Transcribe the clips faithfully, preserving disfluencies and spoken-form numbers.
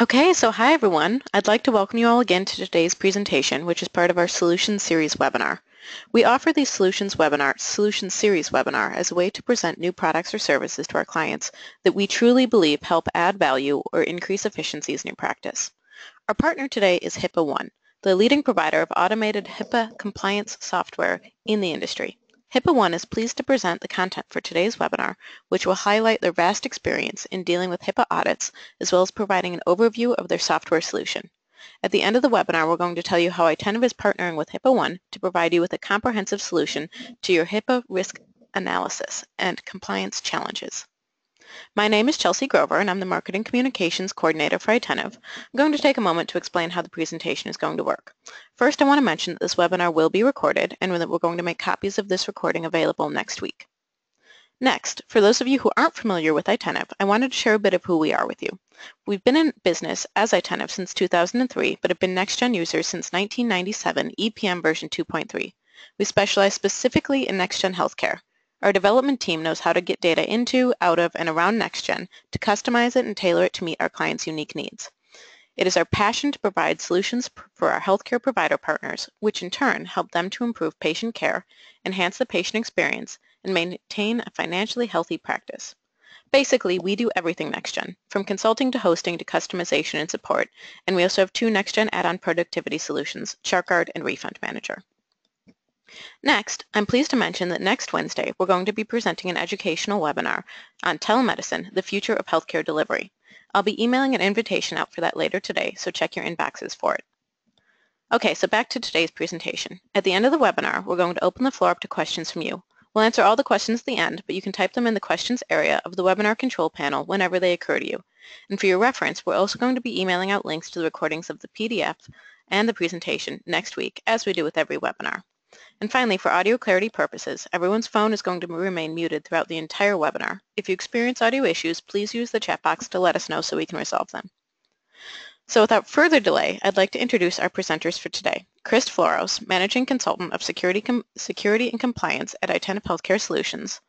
Okay, so hi everyone. I'd like to welcome you all again to today's presentation, which is part of our Solutions Series webinar. We offer these Solutions webinar, Solutions Series webinar as a way to present new products or services to our clients that we truly believe help add value or increase efficiencies in your practice. Our partner today is HIPAA One, the leading provider of automated HIPAA compliance software in the industry. HIPAA One is pleased to present the content for today's webinar, which will highlight their vast experience in dealing with HIPAA audits, as well as providing an overview of their software solution. At the end of the webinar, we're going to tell you how iTentive is partnering with HIPAA One to provide you with a comprehensive solution to your HIPAA risk analysis and compliance challenges. My name is Chelsea Grover, and I'm the Marketing Communications Coordinator for iTentive. I'm going to take a moment to explain how the presentation is going to work. First, I want to mention that this webinar will be recorded, and that we're going to make copies of this recording available next week. Next, for those of you who aren't familiar with iTentive, I wanted to share a bit of who we are with you. We've been in business as iTentive since two thousand three, but have been NextGen users since nineteen ninety-seven, E P M version two point three. We specialize specifically in NextGen healthcare. Our development team knows how to get data into, out of, and around NextGen to customize it and tailor it to meet our clients' unique needs. It is our passion to provide solutions for our healthcare provider partners, which in turn help them to improve patient care, enhance the patient experience, and maintain a financially healthy practice. Basically, we do everything NextGen, from consulting to hosting to customization and support, and we also have two NextGen add-on productivity solutions, ChartGuard and RefundManager. Next, I'm pleased to mention that next Wednesday we're going to be presenting an educational webinar on telemedicine, the future of healthcare delivery. I'll be emailing an invitation out for that later today, so check your inboxes for it. Okay, so back to today's presentation. At the end of the webinar, we're going to open the floor up to questions from you. We'll answer all the questions at the end, but you can type them in the questions area of the webinar control panel whenever they occur to you. And for your reference, we're also going to be emailing out links to the recordings of the P D F and the presentation next week, as we do with every webinar. And finally, for audio clarity purposes, everyone's phone is going to remain muted throughout the entire webinar. If you experience audio issues, please use the chat box to let us know so we can resolve them. So without further delay, I'd like to introduce our presenters for today. Chris Floros, Managing Consultant of Security, Com Security and Compliance at iTentive Healthcare Solutions.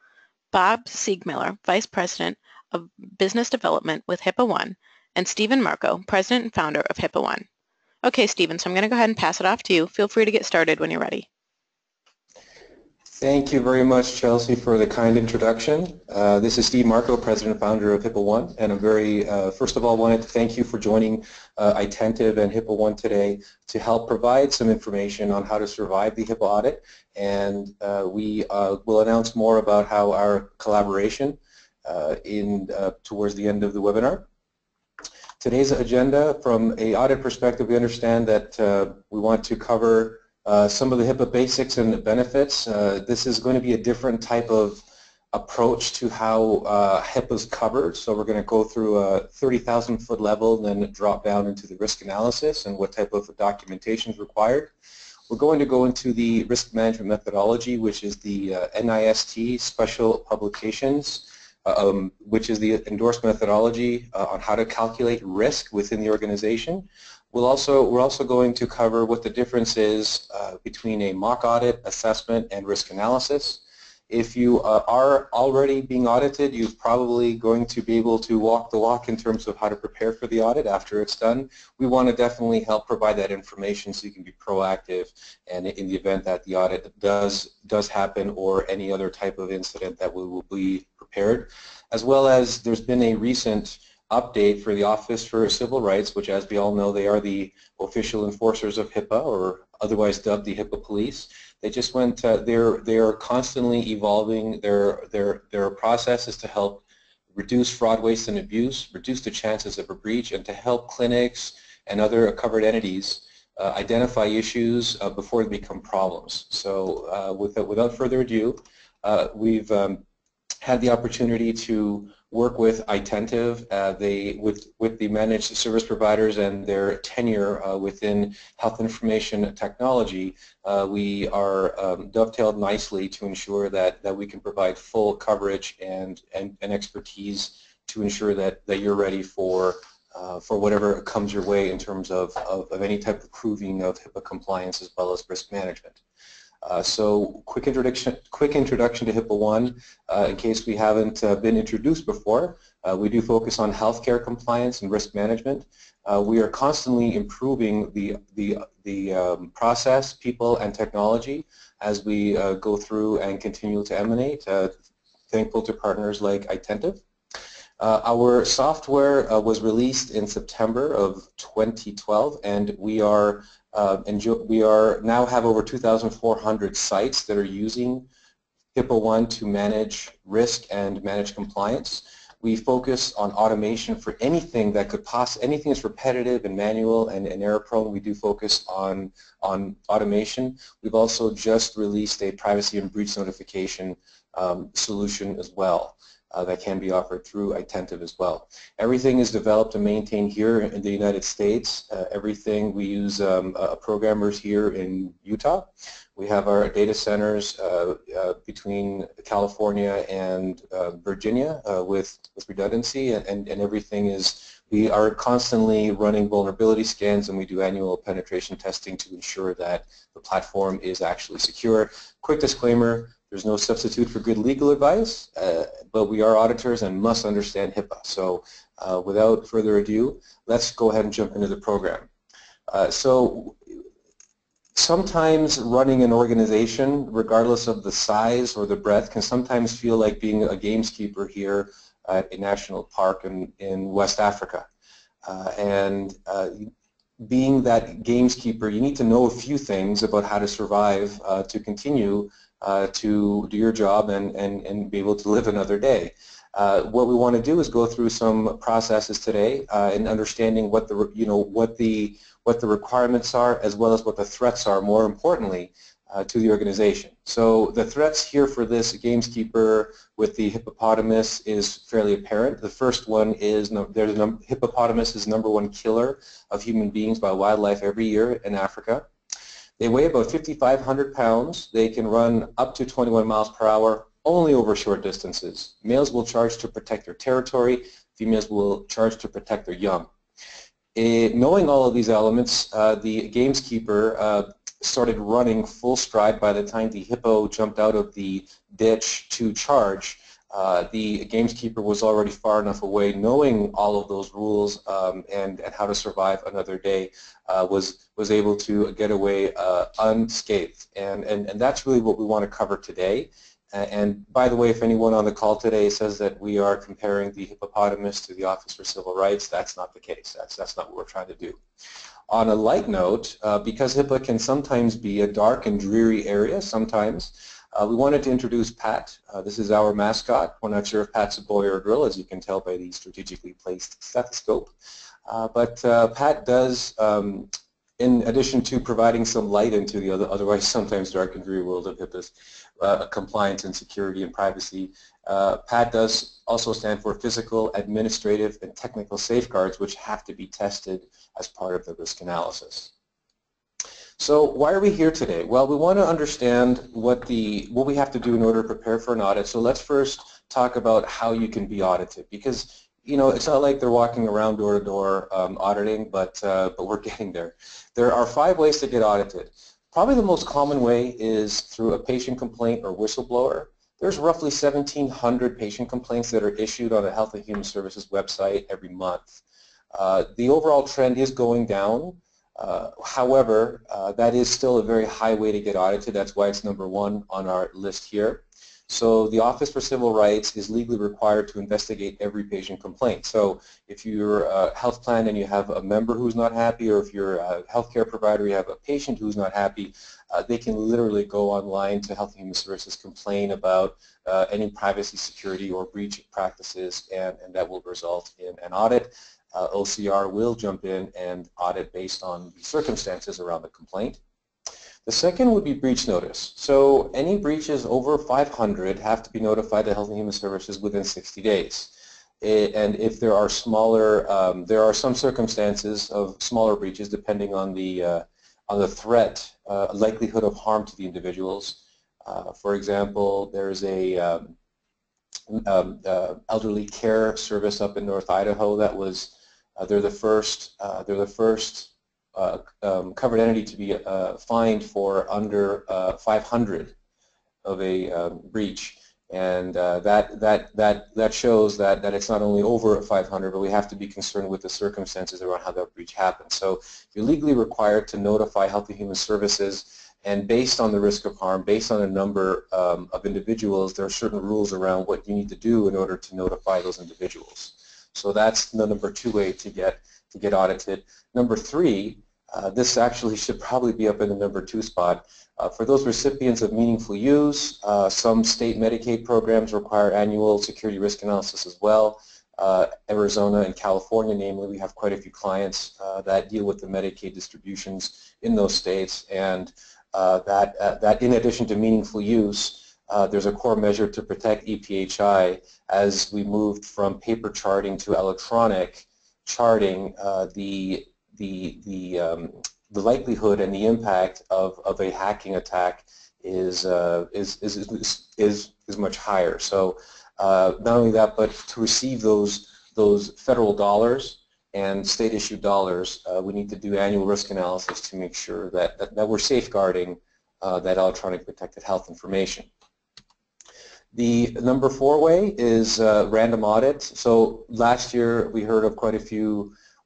Bob Siegmiller, Vice President of Business Development with HIPAA One. And Stephen Marco, President and Founder of HIPAA One. Okay, Stephen, so I'm going to go ahead and pass it off to you. Feel free to get started when you're ready. Thank you very much, Chelsea, for the kind introduction. Uh, this is Steve Marco, President and Founder of HIPAA One, and I'm very, uh, first of all, wanted to thank you for joining uh, iTentive and HIPAA One today to help provide some information on how to survive the HIPAA audit, and uh, we uh, will announce more about how our collaboration uh, in uh, towards the end of the webinar. Today's agenda, from an audit perspective, we understand that uh, we want to cover Uh, some of the HIPAA basics and the benefits. Uh, this is going to be a different type of approach to how uh, HIPAA is covered. So we're going to go through a thirty thousand foot level and then drop down into the risk analysis and what type of documentation is required. We're going to go into the risk management methodology, which is the uh, NIST special publications, um, which is the endorsed methodology uh, on how to calculate risk within the organization. We'll also, we're also going to cover what the difference is uh, between a mock audit, assessment, and risk analysis. If you uh, are already being audited, you're probably going to be able to walk the walk in terms of how to prepare for the audit after it's done. We want to definitely help provide that information so you can be proactive, and in the event that the audit does, does happen or any other type of incident, that we will be prepared. As well as there's been a recent update for the Office for Civil Rights, which, as we all know, they are the official enforcers of HIPAA, or otherwise dubbed the HIPAA police. They just went, uh, they're, they're constantly evolving their, their, their processes to help reduce fraud, waste, and abuse, reduce the chances of a breach, and to help clinics and other covered entities uh, identify issues uh, before they become problems. So uh, without, without further ado, uh, we've um, had the opportunity to work with iTentive, uh, they, with, with the managed service providers and their tenure uh, within health information technology. Uh, we are um, dovetailed nicely to ensure that, that we can provide full coverage and, and, and expertise to ensure that, that you're ready for, uh, for whatever comes your way in terms of, of, of any type of proving of HIPAA compliance as well as risk management. Uh, so quick introduction, quick introduction to HIPAA One, uh, in case we haven't uh, been introduced before. Uh, we do focus on healthcare compliance and risk management. Uh, we are constantly improving the, the, the um, process, people, and technology as we uh, go through and continue to emanate, uh, thankful to partners like iTentive. Uh, our software uh, was released in September of twenty twelve, and we are uh, enjoy we are now have over two thousand four hundred sites that are using HIPAA One to manage risk and manage compliance. We focus on automation for anything that could pass anything that's repetitive and manual and, and error-prone. We do focus on on automation. We've also just released a privacy and breach notification um, solution as well. Uh, that can be offered through iTentive as well. Everything is developed and maintained here in the United States. Uh, everything we use um, uh, programmers here in Utah. We have our data centers uh, uh, between California and uh, Virginia uh, with, with redundancy, and, and, and everything is, we are constantly running vulnerability scans, and we do annual penetration testing to ensure that the platform is actually secure. Quick disclaimer, there's no substitute for good legal advice, uh, but we are auditors and must understand HIPAA. So uh, without further ado, let's go ahead and jump into the program. Uh, so sometimes running an organization, regardless of the size or the breadth, can sometimes feel like being a gameskeeper here at a national park in, in West Africa. Uh, and uh, being that gameskeeper, you need to know a few things about how to survive uh, to continue Uh, to do your job and, and, and be able to live another day. Uh, what we want to do is go through some processes today uh, in understanding what the you know what the what the requirements are, as well as what the threats are, more importantly, uh, to the organization. So the threats here for this gameskeeper with the hippopotamus is fairly apparent. The first one is no, there's no, hippopotamus is number one killer of human beings by wildlife every year in Africa. They weigh about fifty-five hundred pounds. They can run up to twenty-one miles per hour, only over short distances. Males will charge to protect their territory. Females will charge to protect their young. It, knowing all of these elements, uh, the gameskeeper uh, started running full stride. By the time the hippo jumped out of the ditch to charge, uh, the gameskeeper was already far enough away. Knowing all of those rules um, and, and how to survive another day, uh, was was able to get away uh, unscathed, and, and, and that's really what we want to cover today. And by the way, if anyone on the call today says that we are comparing the hippopotamus to the Office for Civil Rights, that's not the case. That's, that's not what we're trying to do. On a light note, uh, because HIPAA can sometimes be a dark and dreary area sometimes, uh, we wanted to introduce Pat. Uh, this is our mascot. We're not sure if Pat's a boy or a girl, as you can tell by the strategically placed stethoscope. Uh, but uh, Pat does, um, in addition to providing some light into the other, otherwise sometimes dark and dreary world of HIPAA's uh, compliance and security and privacy, uh, P A T does also stand for physical, administrative, and technical safeguards, which have to be tested as part of the risk analysis. So why are we here today? Well, we want to understand what the what we have to do in order to prepare for an audit. So let's first talk about how you can be audited, because you know, it's not like they're walking around door to door um, auditing, but uh, but we're getting there. There are five ways to get audited. Probably the most common way is through a patient complaint or whistleblower. There's roughly seventeen hundred patient complaints that are issued on the Health and Human Services website every month. Uh, the overall trend is going down. Uh, however, uh, that is still a very high way to get audited. That's why it's number one on our list here. So the Office for Civil Rights is legally required to investigate every patient complaint. So if you're a health plan and you have a member who's not happy, or if you're a healthcare provider, you have a patient who's not happy, uh, they can literally go online to Health and Human Services, complain about uh, any privacy, security, or breach practices, and, and that will result in an audit. Uh, O C R will jump in and audit based on the circumstances around the complaint. The second would be breach notice. So any breaches over five hundred have to be notified to Health and Human Services within sixty days. It, and if there are smaller, um, there are some circumstances of smaller breaches depending on the uh, on the threat, uh, likelihood of harm to the individuals. Uh, for example, there is a um, um, uh, elderly care service up in North Idaho that was. Uh, they're the first. Uh, they're the first. uh, um, covered entity to be uh, fined for under uh, five hundred of a uh, breach, and uh, that that that that shows that that it's not only over five hundred, but we have to be concerned with the circumstances around how that breach happened. So you're legally required to notify Health and Human Services, and based on the risk of harm, based on a number um, of individuals, there are certain rules around what you need to do in order to notify those individuals. So that's the number two way to get to get audited. Number three, uh, this actually should probably be up in the number two spot. Uh, for those recipients of meaningful use, uh, some state Medicaid programs require annual security risk analysis as well. Uh, Arizona and California, namely, we have quite a few clients uh, that deal with the Medicaid distributions in those states, and uh, that, uh, that in addition to meaningful use, Uh, there's a core measure to protect e P H I. As we moved from paper charting to electronic charting, uh, the the the um, the likelihood and the impact of of a hacking attack is uh, is, is is is is much higher. So uh, not only that, but to receive those those federal dollars and state issued dollars, uh, we need to do annual risk analysis to make sure that that, that we're safeguarding uh, that electronic protected health information. The number four way is uh, random audit. So last year we heard of quite a few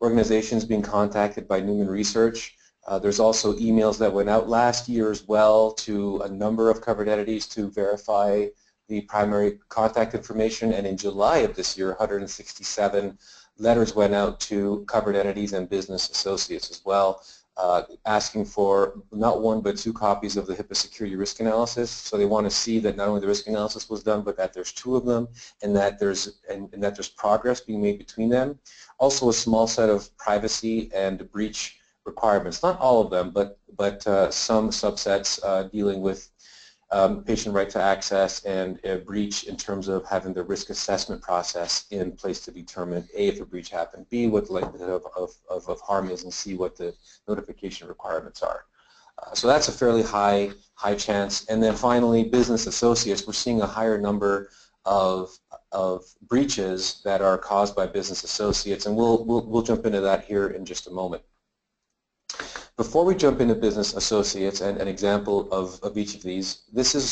organizations being contacted by Newman Research. Uh, there's also emails that went out last year as well to a number of covered entities to verify the primary contact information, and in July of this year one hundred sixty-seven letters went out to covered entities and business associates as well, Uh, asking for not one but two copies of the HIPAA security risk analysis. So they want to see that not only the risk analysis was done, but that there's two of them, and that there's and, and that there's progress being made between them. Also, a small set of privacy and breach requirements. Not all of them, but but uh, some subsets uh, dealing with um, patient right to access and a breach in terms of having the risk assessment process in place to determine A, if a breach happened, B, what the likelihood of, of, of, of harm is, and C, what the notification requirements are. Uh, so that's a fairly high high chance. And then finally, business associates. We're seeing a higher number of of breaches that are caused by business associates, and we'll we'll, we'll jump into that here in just a moment. Before we jump into business associates and an example of, of each of these, this is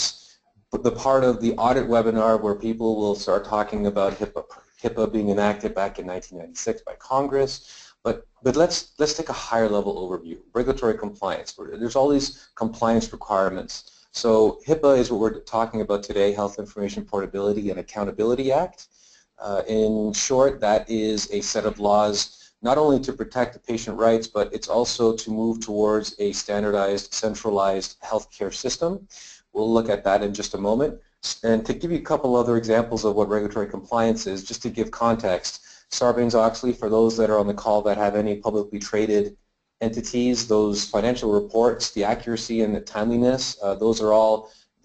the part of the audit webinar where people will start talking about HIPAA, HIPAA being enacted back in nineteen ninety-six by Congress. But, but let's, let's take a higher level overview. Regulatory compliance. There's all these compliance requirements. So HIPAA is what we're talking about today, Health Information Portability and Accountability Act. Uh, in short, that is a set of laws not only to protect the patient rights, but it's also to move towards a standardized, centralized healthcare system. We'll look at that in just a moment. And to give you a couple other examples of what regulatory compliance is, just to give context, Sarbanes-Oxley, for those that are on the call that have any publicly traded entities, those financial reports, the accuracy and the timeliness, uh, those are all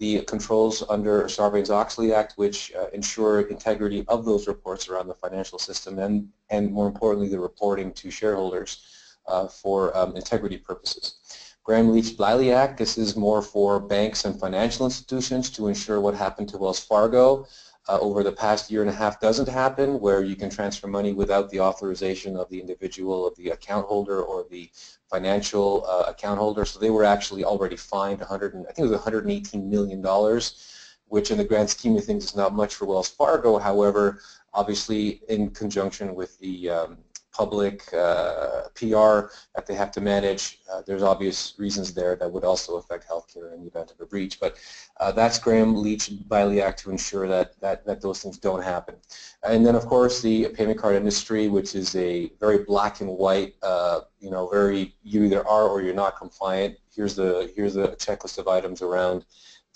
the controls under Sarbanes-Oxley Act, which uh, ensure integrity of those reports around the financial system, and, and more importantly, the reporting to shareholders uh, for um, integrity purposes. Graham-Leach-Bliley Act, this is more for banks and financial institutions to ensure what happened to Wells Fargo uh, over the past year and a half doesn't happen, where you can transfer money without the authorization of the individual, of the account holder, or the financial uh, account holder. So they were actually already fined one hundred, and I think it was one hundred eighteen million dollars, which in the grand scheme of things is not much for Wells Fargo. However, obviously in conjunction with the um, public uh, P R that they have to manage, uh, there's obvious reasons there that would also affect healthcare in the event of a breach. But uh, that's Graham-Leach-Bliley Act to ensure that, that, that those things don't happen. And then, of course, the payment card industry, which is a very black and white, uh, you know, very you either are or you're not compliant. Here's the, here's the checklist of items around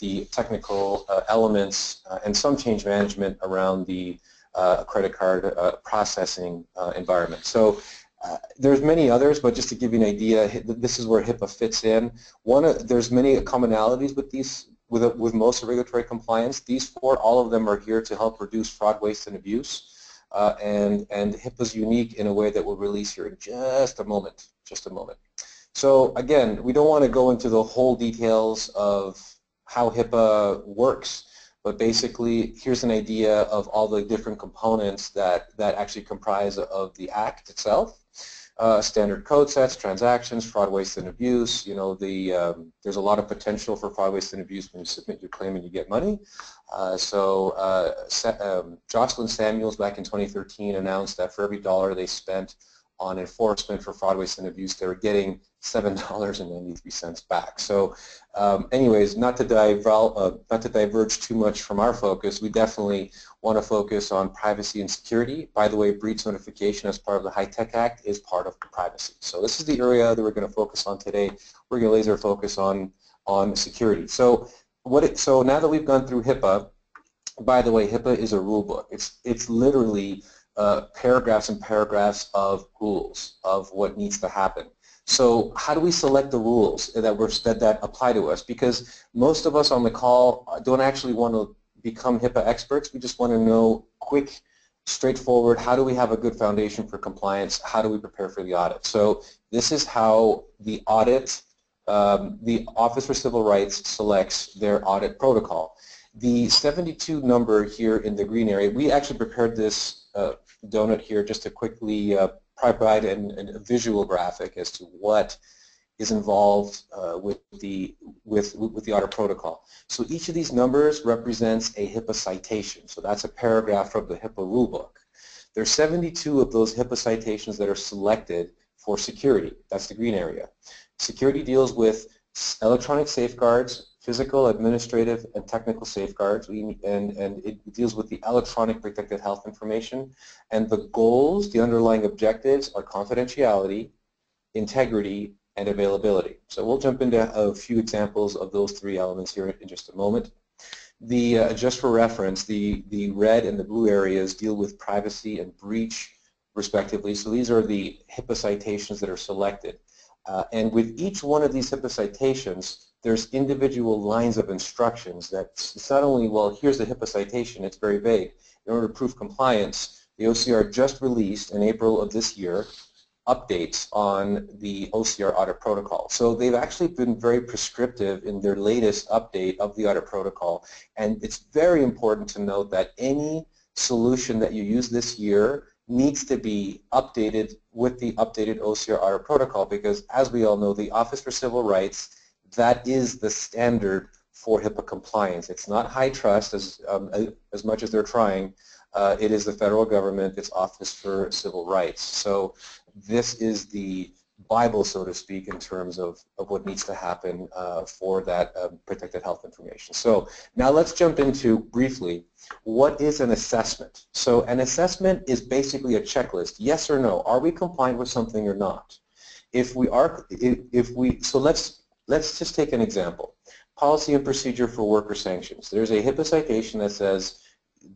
the technical uh, elements uh, and some change management around the Uh, credit card uh, processing uh, environment. So uh, there's many others, but just to give you an idea, this is where HIPAA fits in. One, uh, there's many commonalities with these, with, uh, with most regulatory compliance. These four, all of them are here to help reduce fraud, waste, and abuse. Uh, and and HIPAA's unique in a way that we'll release here in just a moment. Just a moment. So again, we don't want to go into the whole details of how HIPAA works. But basically, here's an idea of all the different components that, that actually comprise of the Act itself. uh, standard code sets, transactions, fraud, waste, and abuse. You know, the um, there's a lot of potential for fraud, waste, and abuse when you submit your claim and you get money. Uh, so uh, um, Jocelyn Samuels back in twenty thirteen announced that for every dollar they spent on enforcement for fraud, waste, and abuse, they were getting seven dollars and ninety-three cents back. So, um, anyways, not to dive, uh, not to diverge too much from our focus, we definitely want to focus on privacy and security. By the way, breach notification as part of the HITECH Act is part of privacy. So this is the area that we're going to focus on today. We're going to laser focus on on security. So what? It, so now that we've gone through HIPAA, by the way, HIPAA is a rule book. It's it's literally Uh, paragraphs and paragraphs of rules of what needs to happen. So how do we select the rules that we're that, that apply to us? Because most of us on the call don't actually want to become HIPAA experts. We just want to know quick, straightforward, how do we have a good foundation for compliance? How do we prepare for the audit? So this is how the audit, um, the Office for Civil Rights selects their audit protocol. The seventy-two number here in the green area, we actually prepared this Uh, donut here just to quickly uh, provide an, an, a visual graphic as to what is involved uh, with the with with the audit protocol. So each of these numbers represents a HIPAA citation. So that's a paragraph from the HIPAA rulebook. There's seventy-two of those HIPAA citations that are selected for security. That's the green area. Security deals with electronic safeguards, physical, administrative, and technical safeguards, we, and, and it deals with the electronic protected health information. And the goals, the underlying objectives, are confidentiality, integrity, and availability. So we'll jump into a few examples of those three elements here in just a moment. The, uh, just for reference, the, the red and the blue areas deal with privacy and breach, respectively. So these are the HIPAA citations that are selected. Uh, and with each one of these HIPAA citations, there's individual lines of instructions that it's not only, well, here's the HIPAA citation, it's very vague. In order to prove compliance, the O C R just released in April of this year updates on the O C R audit protocol. So they've actually been very prescriptive in their latest update of the audit protocol. And it's very important to note that any solution that you use this year needs to be updated with the updated O C R audit protocol because, as we all know, the Office for Civil Rights, that is the standard for HIPAA compliance. It's not high trust as, um, as much as they're trying. Uh, it is the federal government, it's Office for Civil Rights. So this is the Bible, so to speak, in terms of, of what needs to happen uh, for that uh, protected health information. So now let's jump into, briefly, what is an assessment? So an assessment is basically a checklist. Yes or no, are we compliant with something or not? If we are, if, if we, so let's, Let's just take an example. Policy and procedure for worker sanctions. There's a HIPAA citation that says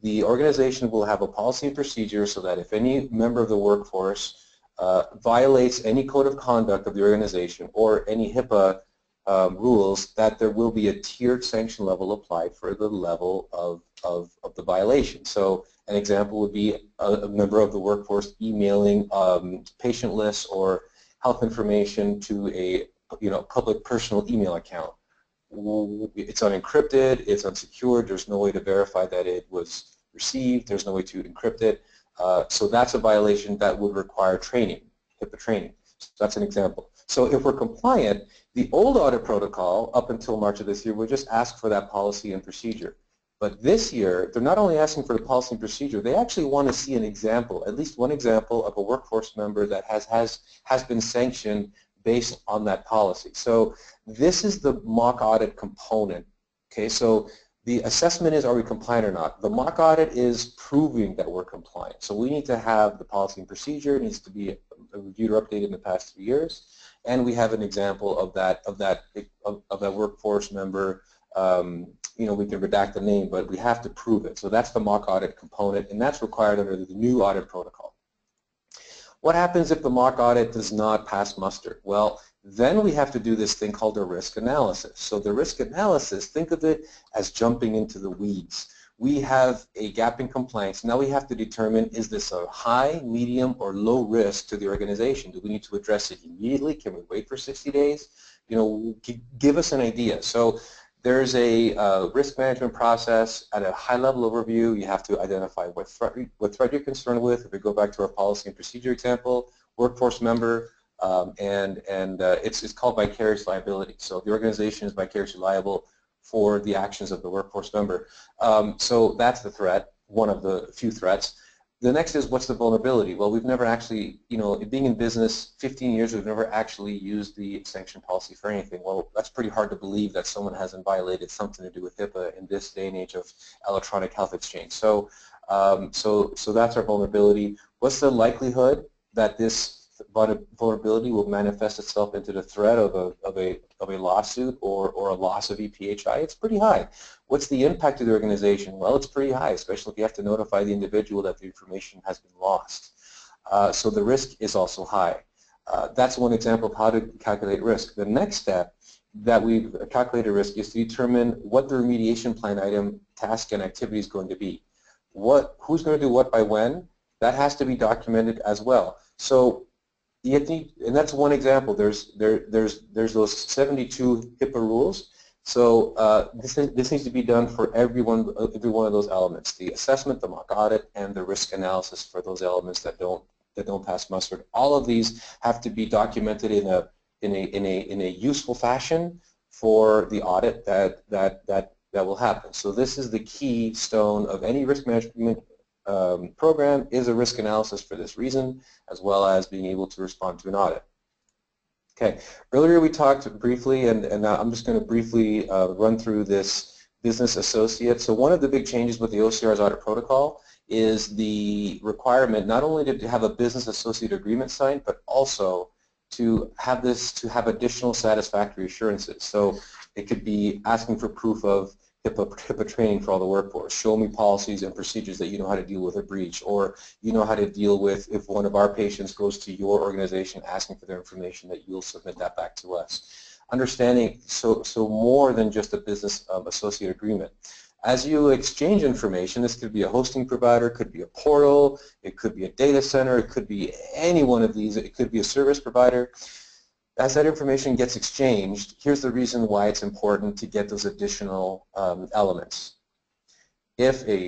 the organization will have a policy and procedure so that if any member of the workforce uh, violates any code of conduct of the organization or any HIPAA um, rules, that there will be a tiered sanction level applied for the level of, of, of the violation. So an example would be a, a member of the workforce emailing um, patient lists or health information to a you know, public personal email account. It's unencrypted, it's unsecured, there's no way to verify that it was received, there's no way to encrypt it. Uh, so that's a violation that would require training, HIPAA training. So that's an example. So if we're compliant, the old audit protocol up until March of this year would just ask for that policy and procedure. But this year, they're not only asking for the policy and procedure, they actually want to see an example, at least one example of a workforce member that has, has, has been sanctioned based on that policy. So this is the mock audit component. Okay, so the assessment is, are we compliant or not? The mock audit is proving that we're compliant. So we need to have the policy and procedure, it needs to be reviewed or updated in the past three years, and we have an example of that of that of, of that workforce member. Um, you know, we can redact the name, but we have to prove it. So that's the mock audit component, and that's required under the new audit protocol. What happens if the mock audit does not pass muster? Well, then we have to do this thing called a risk analysis. So the risk analysis, think of it as jumping into the weeds. We have a gap in compliance. Now we have to determine, is this a high, medium, or low risk to the organization? Do we need to address it immediately? Can we wait for sixty days? You know, give us an idea. So there's a uh, risk management process at a high-level overview. You have to identify what threat, what threat you're concerned with. If we go back to our policy and procedure example, workforce member, um, and and uh, it's it's called vicarious liability. So the organization is vicariously liable for the actions of the workforce member. Um, so that's the threat, one of the few threats. The next is, what's the vulnerability? Well, we've never actually, you know, being in business fifteen years, we've never actually used the sanction policy for anything. Well, that's pretty hard to believe that someone hasn't violated something to do with HIPAA in this day and age of electronic health exchange. So, um, so, so that's our vulnerability. What's the likelihood that this vulnerability will manifest itself into the threat of a, of a, of a lawsuit or, or a loss of E P H I? It's pretty high. What's the impact to the organization? Well, it's pretty high, especially if you have to notify the individual that the information has been lost. Uh, so the risk is also high. Uh, that's one example of how to calculate risk. The next step that we've calculated risk is to determine what the remediation plan item, task, and activity is going to be. What, who's going to do what by when? That has to be documented as well. So you need, and that's one example. There's there there's there's those seventy-two HIPAA rules. So uh, this is, this needs to be done for every one every one of those elements: the assessment, the mock audit, and the risk analysis for those elements that don't that don't pass muster. All of these have to be documented in a in a in a in a useful fashion for the audit that that that that will happen. So this is the keystone of any risk management Um, program, is a risk analysis for this reason, as well as being able to respond to an audit. Okay, earlier we talked briefly, and, and I'm just going to briefly uh, run through this business associate. So one of the big changes with the O C R's audit protocol is the requirement not only to have a business associate agreement signed, but also to have this, to have additional satisfactory assurances. So it could be asking for proof of HIPAA, HIPAA training for all the workforce. Show me policies and procedures that you know how to deal with a breach, or you know how to deal with if one of our patients goes to your organization asking for their information, that you'll submit that back to us. Understanding, so, so more than just a business um, associate agreement. As you exchange information, this could be a hosting provider, could be a portal, it could be a data center, it could be any one of these, it could be a service provider. As that information gets exchanged, here's the reason why it's important to get those additional um, elements. If a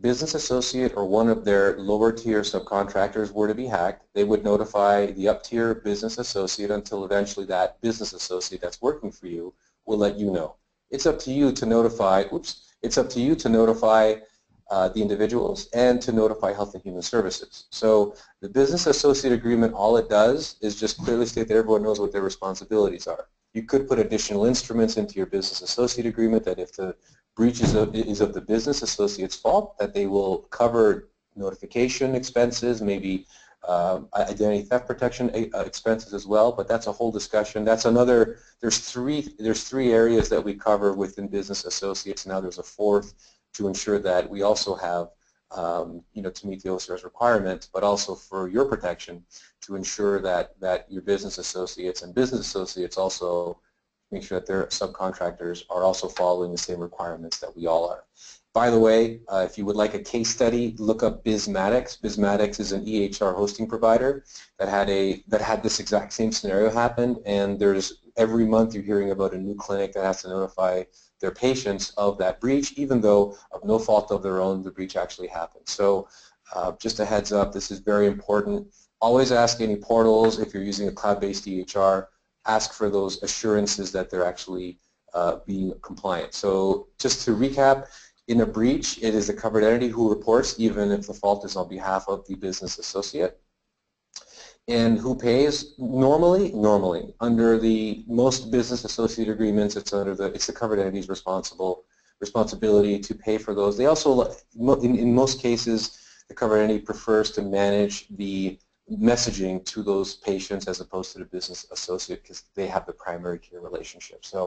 business associate or one of their lower tier subcontractors were to be hacked, they would notify the up tier business associate until eventually that business associate that's working for you will let you know. It's up to you to notify, oops, it's up to you to notify Uh, the individuals and to notify Health and Human Services. So the business associate agreement, all it does is just clearly state that everyone knows what their responsibilities are. You could put additional instruments into your business associate agreement that if the breach is of, is of the business associate's fault, that they will cover notification expenses, maybe uh, identity theft protection expenses as well, but that's a whole discussion. That's another, there's three, there's three areas that we cover within business associates. Now there's a fourth, to ensure that we also have, um, you know, to meet the O C R's requirements, but also for your protection, to ensure that, that your business associates and business associates also make sure that their subcontractors are also following the same requirements that we all are. By the way, uh, if you would like a case study, look up BizMatics. BizMatics is an E H R hosting provider that had a that had this exact same scenario happen, and there's every month you're hearing about a new clinic that has to notify their patients of that breach, even though of no fault of their own, the breach actually happened. So uh, just a heads up, this is very important. Always ask any portals, if you're using a cloud-based E H R, ask for those assurances that they're actually uh, being compliant. So just to recap, in a breach, it is a covered entity who reports, even if the fault is on behalf of the business associate. And who pays? Normally, normally under the most business associate agreements, it's under the it's the covered entity's responsible responsibility to pay for those. They also, in in most cases, the covered entity prefers to manage the messaging to those patients as opposed to the business associate, because they have the primary care relationship. So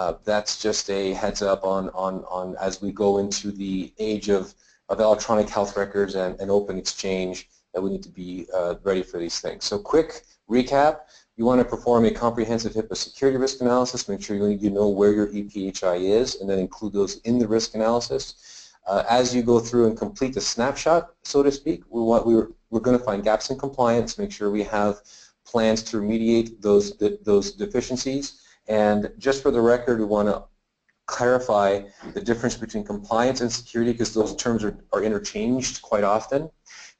uh, that's just a heads up on on on as we go into the age of of electronic health records and, and open exchange, that we need to be uh, ready for these things. So quick recap, you want to perform a comprehensive HIPAA security risk analysis, make sure you know where your E P H I is, and then include those in the risk analysis. Uh, as you go through and complete the snapshot, so to speak, we want, we're, we're going to find gaps in compliance, make sure we have plans to remediate those, those deficiencies. And just for the record, we want to clarify the difference between compliance and security, because those terms are, are interchanged quite often.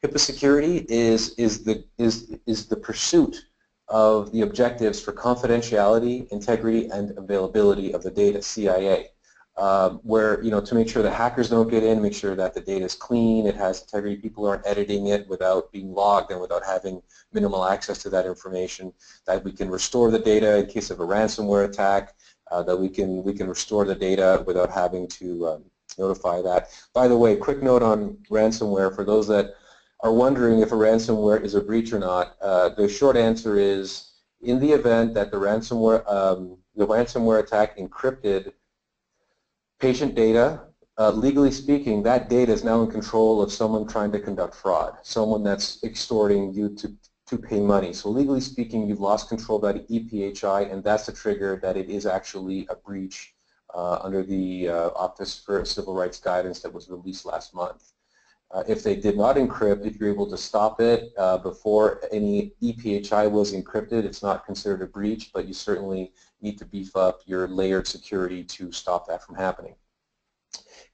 HIPAA security is, is, the, is, is the pursuit of the objectives for confidentiality, integrity, and availability of the data, C I A, um, where, you know, to make sure that hackers don't get in, make sure that the data is clean, it has integrity, people aren't editing it without being logged and without having minimal access to that information, that we can restore the data in case of a ransomware attack, uh, that we can, we can restore the data without having to um, notify that. By the way, quick note on ransomware, for those that are wondering if a ransomware is a breach or not, uh, the short answer is, in the event that the ransomware, um, the ransomware attack encrypted patient data, uh, legally speaking, that data is now in control of someone trying to conduct fraud, someone that's extorting you to, to pay money. So legally speaking, you've lost control of that e P H I, and that's the trigger that it is actually a breach uh, under the uh, Office for Civil Rights guidance that was released last month. Uh, if they did not encrypt, if you're able to stop it uh, before any e P H I was encrypted, it's not considered a breach, but you certainly need to beef up your layered security to stop that from happening.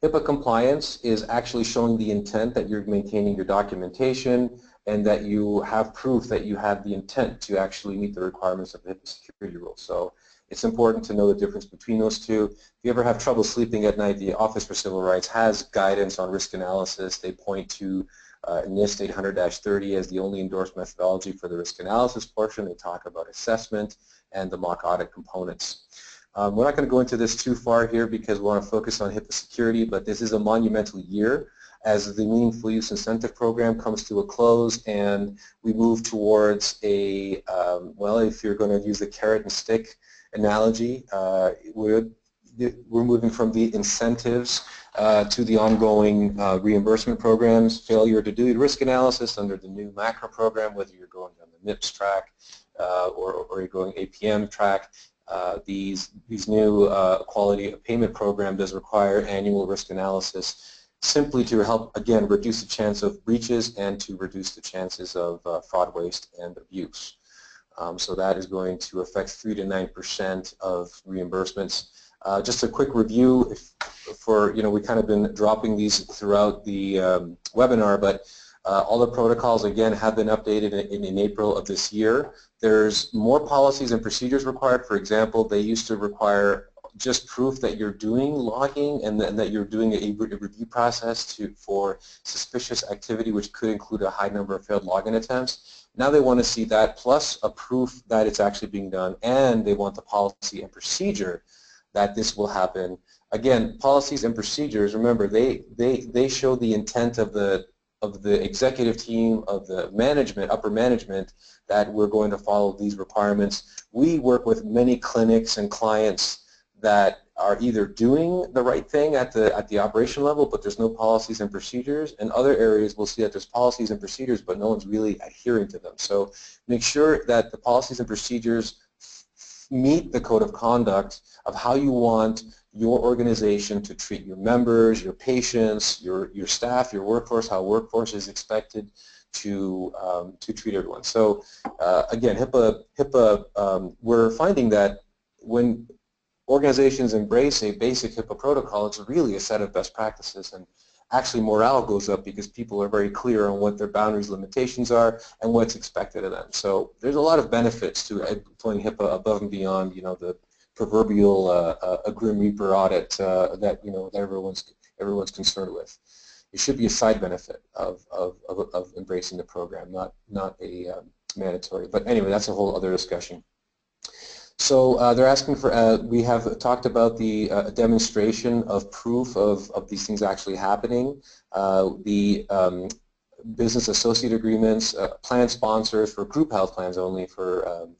HIPAA compliance is actually showing the intent that you're maintaining your documentation and that you have proof that you have the intent to actually meet the requirements of the HIPAA security rules. So it's important to know the difference between those two. If you ever have trouble sleeping at night, the Office for Civil Rights has guidance on risk analysis. They point to uh, NIST eight hundred dash thirty as the only endorsed methodology for the risk analysis portion. They talk about assessment and the mock audit components. Um, we're not going to go into this too far here because we want to focus on HIPAA security, but this is a monumental year as the Meaningful Use Incentive Program comes to a close and we move towards a, um, well, if you're going to use the carrot and stick analogy, uh, we're, we're moving from the incentives uh, to the ongoing uh, reimbursement programs, failure to do risk analysis under the new macro program, whether you're going down the MIPS track uh, or, or you're going A P M track. Uh, these, these new uh, quality of payment program does require annual risk analysis simply to help, again, reduce the chance of breaches and to reduce the chances of uh, fraud, waste, and abuse. Um, so that is going to affect three to nine percent of reimbursements. Uh, just a quick review if, for, you know, we've kind of been dropping these throughout the um, webinar, but uh, all the protocols, again, have been updated in, in April of this year. There's more policies and procedures required. For example, they used to require just proof that you're doing logging and that, that you're doing a review process to, for suspicious activity, which could include a high number of failed login attempts. Now they want to see that plus a proof that it's actually being done, and they want the policy and procedure that this will happen. Again, policies and procedures, remember, they, they, they show the intent of the, of the executive team, of the management, upper management, that we're going to follow these requirements. We work with many clinics and clients that are either doing the right thing at the at the operation level, but there's no policies and procedures, and other areas we'll see that there's policies and procedures, but no one's really adhering to them. So make sure that the policies and procedures meet the code of conduct of how you want your organization to treat your members, your patients, your, your staff, your workforce, how workforce is expected to, um, to treat everyone. So uh, again, HIPAA, HIPAA um, we're finding that when organizations embrace a basic HIPAA protocol, it's really a set of best practices, and actually morale goes up because people are very clear on what their boundaries, limitations are, and what's expected of them. So there's a lot of benefits to employing HIPAA above and beyond, you know, the proverbial uh, uh, a Grim Reaper audit uh, that, you know, that everyone's everyone's concerned with. It should be a side benefit of of of, of embracing the program, not not a um, mandatory. But anyway, that's a whole other discussion. So uh, they're asking for, uh, we have talked about the uh, demonstration of proof of, of these things actually happening, uh, the um, business associate agreements, uh, plan sponsors for group health plans only for um,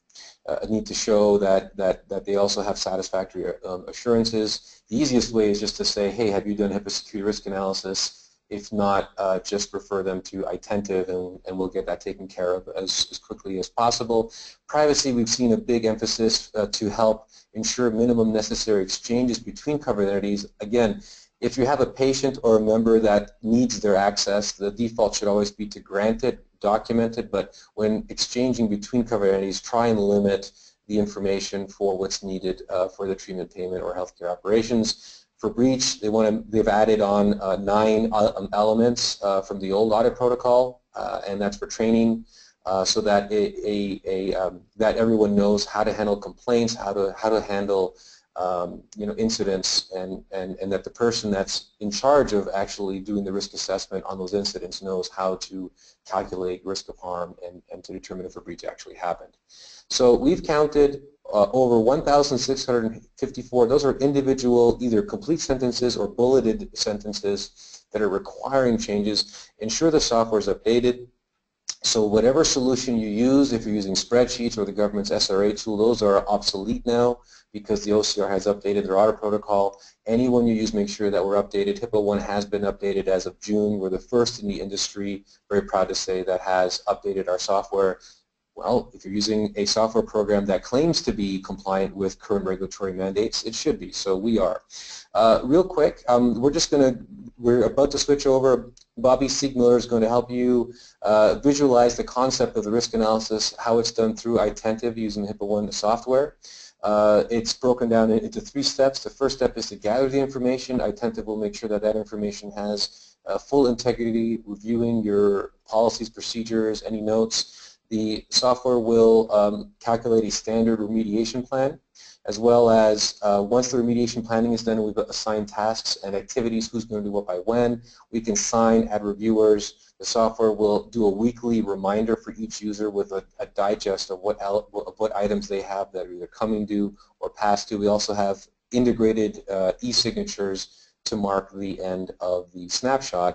a need to show that, that, that they also have satisfactory um, assurances. The easiest way is just to say, hey, have you done HIPAA security risk analysis? If not, uh, just refer them to iTentive, and, and we'll get that taken care of as, as quickly as possible. Privacy, we've seen a big emphasis uh, to help ensure minimum necessary exchanges between covered entities. Again, if you have a patient or a member that needs their access, the default should always be to grant it, document it, but when exchanging between covered entities, try and limit the information for what's needed uh, for the treatment, payment, or healthcare operations. For breach, they want to, they've added on uh, nine elements uh, from the old audit protocol, uh, and that's for training, uh, so that a, a, a um, that everyone knows how to handle complaints, how to how to handle um, you know incidents, and and and that the person that's in charge of actually doing the risk assessment on those incidents knows how to calculate risk of harm and and to determine if a breach actually happened. So we've counted Uh, over one thousand six hundred fifty-four, those are individual either complete sentences or bulleted sentences that are requiring changes. Ensure the software is updated. So whatever solution you use, if you're using spreadsheets or the government's S R A tool, those are obsolete now because the O C R has updated their audit protocol. Anyone you use, make sure that we're updated. HIPAA One has been updated as of June. We're the first in the industry, very proud to say, that has updated our software. Well, if you're using a software program that claims to be compliant with current regulatory mandates, it should be. So we are. Uh, real quick, um, we're just going to, we're about to switch over. Bobby Siegmiller is going to help you uh, visualize the concept of the risk analysis, how it's done through iTentive using HIPAA One software. Uh, it's broken down into three steps. The first step is to gather the information. iTentive will make sure that that information has uh, full integrity, reviewing your policies, procedures, any notes. The software will um, calculate a standard remediation plan, as well as uh, once the remediation planning is done, we've assigned tasks and activities, who's going to do what by when. We can sign, add reviewers. The software will do a weekly reminder for each user with a, a digest of what, of what items they have that are either coming due or past due. We also have integrated uh, e-signatures to mark the end of the snapshot,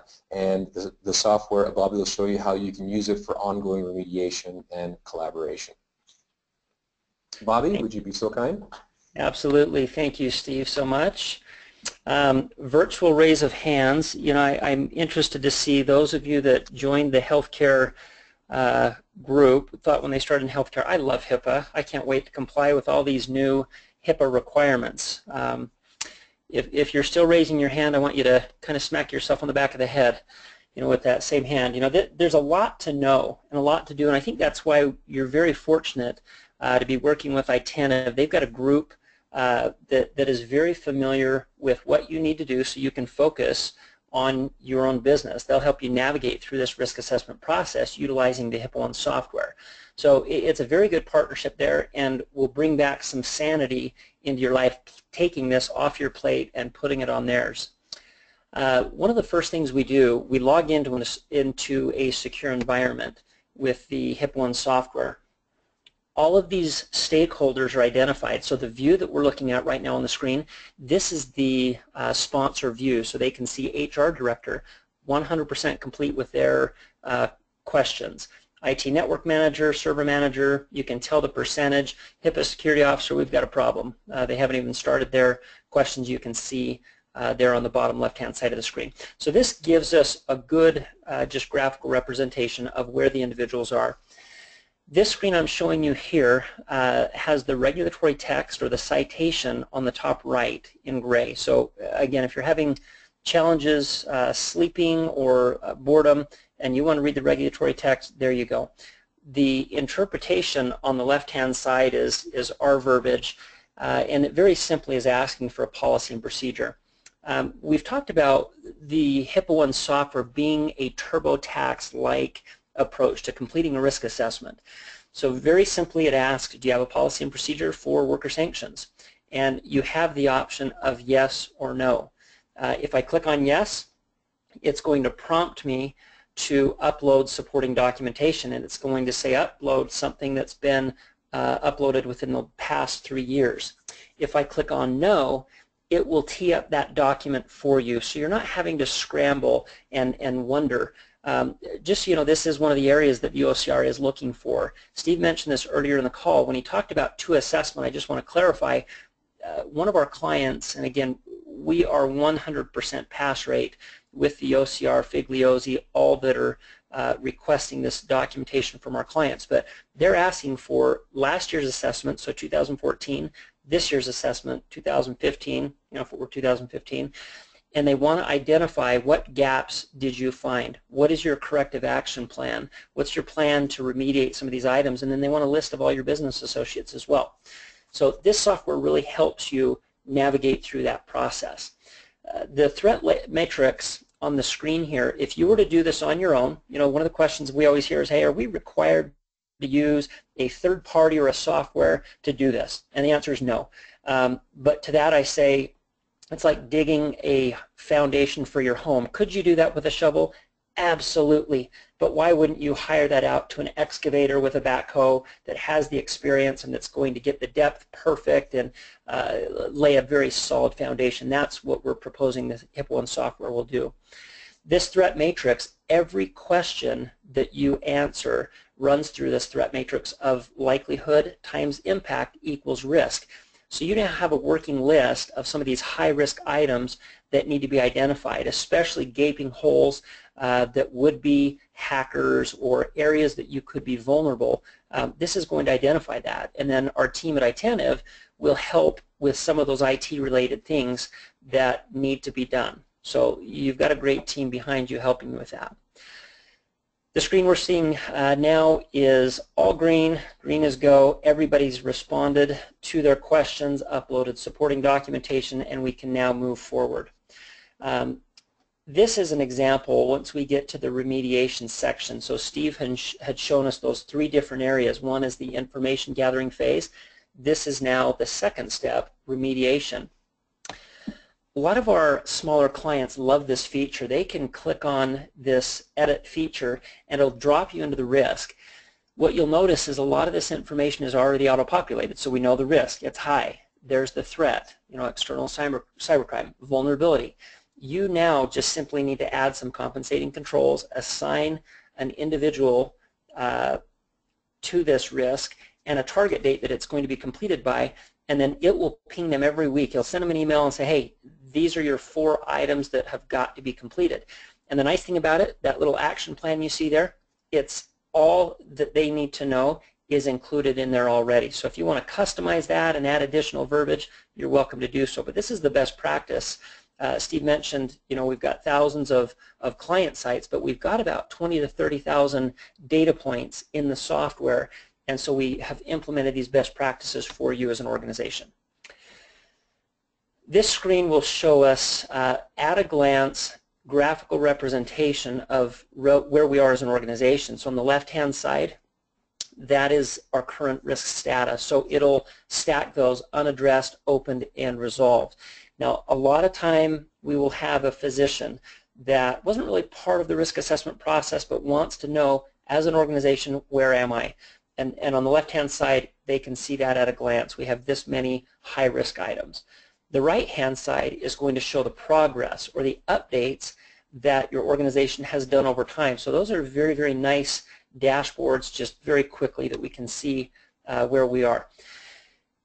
and the, the software, Bobby will show you how you can use it for ongoing remediation and collaboration. Bobby, would you be so kind? Absolutely. Thank you, Steve, so much. Um, virtual raise of hands. You know, I, I'm interested to see those of you that joined the healthcare uh, group, thought when they started in healthcare, I love HIPAA. I can't wait to comply with all these new HIPAA requirements. Um, If, if you're still raising your hand, I want you to kind of smack yourself on the back of the head, you know, with that same hand. You know, th there's a lot to know and a lot to do, and I think that's why you're very fortunate uh, to be working with iTentive. They've got a group uh, that, that is very familiar with what you need to do so you can focus on your own business. They'll help you navigate through this risk assessment process utilizing the HIPAA One software. So it, it's a very good partnership there, and will bring back some sanity into your life, taking this off your plate and putting it on theirs. Uh, one of the first things we do, we log into, into a secure environment with the HIPAA One software. All of these stakeholders are identified. So the view that we're looking at right now on the screen, this is the uh, sponsor view, so they can see H R director, one hundred percent complete with their uh, questions. I T network manager, server manager, you can tell the percentage. HIPAA security officer, we've got a problem. Uh, they haven't even started their questions. You can see uh, there on the bottom left-hand side of the screen. So this gives us a good uh, just graphical representation of where the individuals are. This screen I'm showing you here uh, has the regulatory text or the citation on the top right in gray. So again, if you're having challenges uh, sleeping or uh, boredom, and you want to read the regulatory text, there you go. The interpretation on the left-hand side is, is our verbiage, uh, and it very simply is asking for a policy and procedure. Um, we've talked about the HIPAA One software being a TurboTax-like approach to completing a risk assessment. So very simply it asks, do you have a policy and procedure for worker sanctions? And you have the option of yes or no. Uh, if I click on yes, it's going to prompt me to upload supporting documentation, and it's going to say upload something that's been uh, uploaded within the past three years. If I click on no, it will tee up that document for you, so you're not having to scramble and, and wonder. Um, just, you know, this is one of the areas that the O C R is looking for. Steve mentioned this earlier in the call. When he talked about two assessment, I just want to clarify, uh, one of our clients, and again, we are one hundred percent pass rate with the O C R, Figliosi, all that are uh, requesting this documentation from our clients. But they're asking for last year's assessment, so two thousand fourteen, this year's assessment, two thousand fifteen, you know, if it were two thousand fifteen, and they want to identify what gaps did you find, what is your corrective action plan, what's your plan to remediate some of these items, and then they want a list of all your business associates as well. So this software really helps you navigate through that process. Uh, the threat matrix on the screen here, if you were to do this on your own, you know, one of the questions we always hear is, hey, are we required to use a third party or a software to do this? And the answer is no. Um, but to that I say, it's like digging a foundation for your home. Could you do that with a shovel? Absolutely. But why wouldn't you hire that out to an excavator with a backhoe that has the experience and that's going to get the depth perfect and uh, lay a very solid foundation? That's what we're proposing this HIPAA One software will do. This threat matrix, every question that you answer runs through this threat matrix of likelihood times impact equals risk. So you now have a working list of some of these high-risk items that need to be identified, especially gaping holes uh, that would be hackers or areas that you could be vulnerable. Um, this is going to identify that, and then our team at iTentive will help with some of those I T-related things that need to be done. So you've got a great team behind you helping you with that. The screen we're seeing uh, now is all green. Green is go. Everybody's responded to their questions, uploaded supporting documentation, and we can now move forward. Um, this is an example once we get to the remediation section. So Steve had, sh had shown us those three different areas. One is the information gathering phase. This is now the second step, remediation. A lot of our smaller clients love this feature. They can click on this edit feature and it'll drop you into the risk. What you'll notice is a lot of this information is already auto-populated, so we know the risk. It's high. There's the threat, you know, external cyber, cybercrime, vulnerability. You now just simply need to add some compensating controls, assign an individual uh, to this risk, and a target date that it's going to be completed by, and then it will ping them every week. He'll send them an email and say, hey, these are your four items that have got to be completed. And the nice thing about it, that little action plan you see there, it's all that they need to know is included in there already. So if you want to customize that and add additional verbiage, you're welcome to do so. But this is the best practice. Uh, Steve mentioned, you know, we've got thousands of, of client sites, but we've got about twenty to thirty thousand data points in the software. And so we have implemented these best practices for you as an organization. This screen will show us, uh, at a glance, graphical representation of where we are as an organization. So on the left-hand side, that is our current risk status. So it'll stack those unaddressed, opened, and resolved. Now, a lot of time we will have a physician that wasn't really part of the risk assessment process but wants to know, as an organization, where am I? And, and on the left-hand side, they can see that at a glance. We have this many high-risk items. The right-hand side is going to show the progress or the updates that your organization has done over time. So those are very, very nice dashboards, just very quickly that we can see uh, where we are.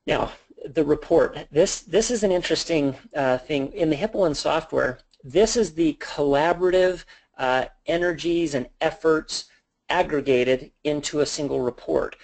Now, the report. This, this is an interesting uh, thing. In the HIPAA One software, this is the collaborative uh, energies and efforts aggregated into a single report.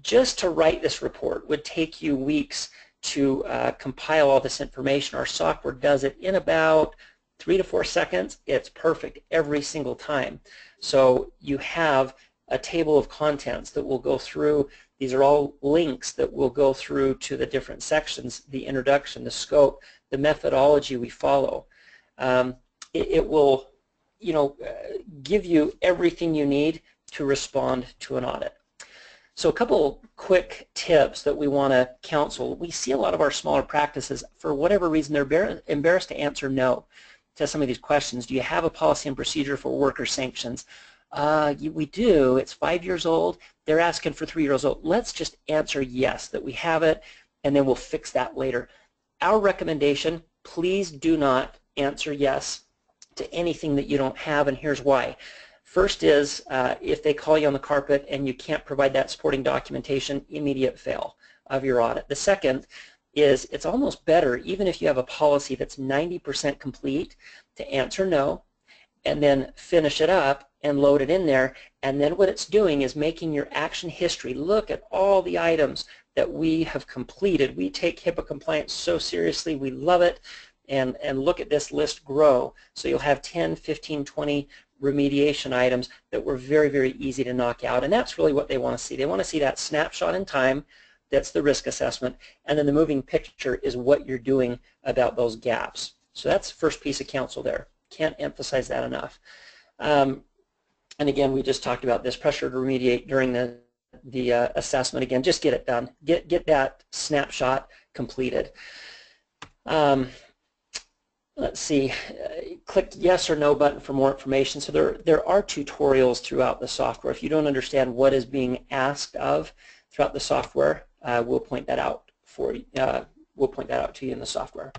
Just to write this report would take you weeks to uh, compile all this information. Our software does it in about three to four seconds. It's perfect every single time. So you have a table of contents that will go through. These are all links that will go through to the different sections, the introduction, the scope, the methodology we follow. Um, it, it will you know, uh, give you everything you need to respond to an audit. So a couple quick tips that we want to counsel. We see a lot of our smaller practices, for whatever reason, they're embarrassed to answer no to some of these questions. Do you have a policy and procedure for worker sanctions? Uh, we do. It's five years old. They're asking for three years old. Let's just answer yes, that we have it, and then we'll fix that later. Our recommendation, please do not answer yes to anything that you don't have, and here's why. First is, uh, if they call you on the carpet and you can't provide that supporting documentation, immediate fail of your audit. The second is, it's almost better, even if you have a policy that's ninety percent complete, to answer no and then finish it up and load it in there, and then what it's doing is making your action history. Look at all the items that we have completed. We take HIPAA compliance so seriously. We love it. and, and look at this list grow. So you'll have ten, fifteen, twenty remediation items that were very, very easy to knock out, and that's really what they want to see. They want to see that snapshot in time. That's the risk assessment, and then the moving picture is what you're doing about those gaps. So that's the first piece of counsel there. Can't emphasize that enough. Um, and again, we just talked about this pressure to remediate during the, the uh, assessment. Again, just get it done. Get, get that snapshot completed. Um, Let's see, uh, click yes or no button for more information. So there, there are tutorials throughout the software. If you don't understand what is being asked of throughout the software, uh, we'll point that out for uh, we'll point that out to you in the software.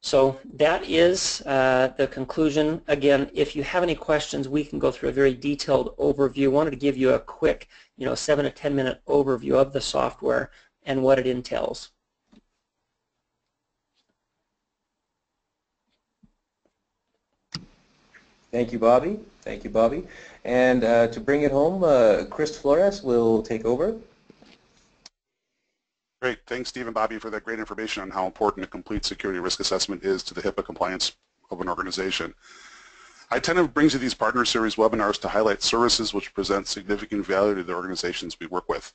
So that is uh, the conclusion. Again, if you have any questions, we can go through a very detailed overview. I wanted to give you a quick, you know, seven to ten minute overview of the software and what it entails. Thank you, Bobby. Thank you, Bobby. And uh, to bring it home, uh, Chris Floros will take over. Great. Thanks, Steve and Bobby, for that great information on how important a complete security risk assessment is to the HIPAA compliance of an organization. iTentive brings you these partner series webinars to highlight services which present significant value to the organizations we work with.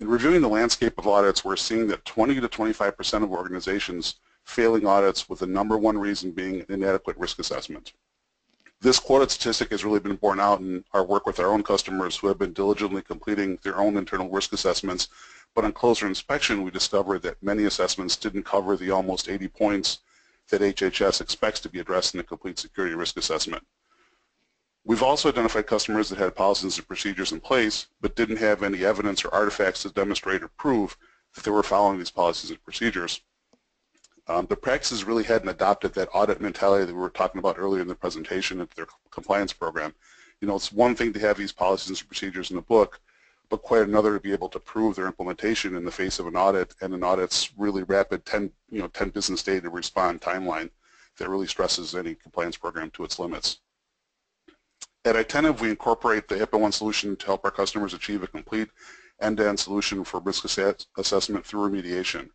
In reviewing the landscape of audits, we're seeing that twenty to twenty-five percent of organizations failing audits, with the number one reason being an inadequate risk assessment. This quoted statistic has really been borne out in our work with our own customers who have been diligently completing their own internal risk assessments, but on closer inspection we discovered that many assessments didn't cover the almost eighty points that H H S expects to be addressed in a complete security risk assessment. We've also identified customers that had policies and procedures in place but didn't have any evidence or artifacts to demonstrate or prove that they were following these policies and procedures. Um, the practices really hadn't adopted that audit mentality that we were talking about earlier in the presentation at their compliance program. You know, it's one thing to have these policies and procedures in the book, but quite another to be able to prove their implementation in the face of an audit, and an audit's really rapid ten, you know, ten business day to respond timeline that really stresses any compliance program to its limits. At iTentive, we incorporate the HIPAA One solution to help our customers achieve a complete end-to-end solution for risk ass- assessment through remediation.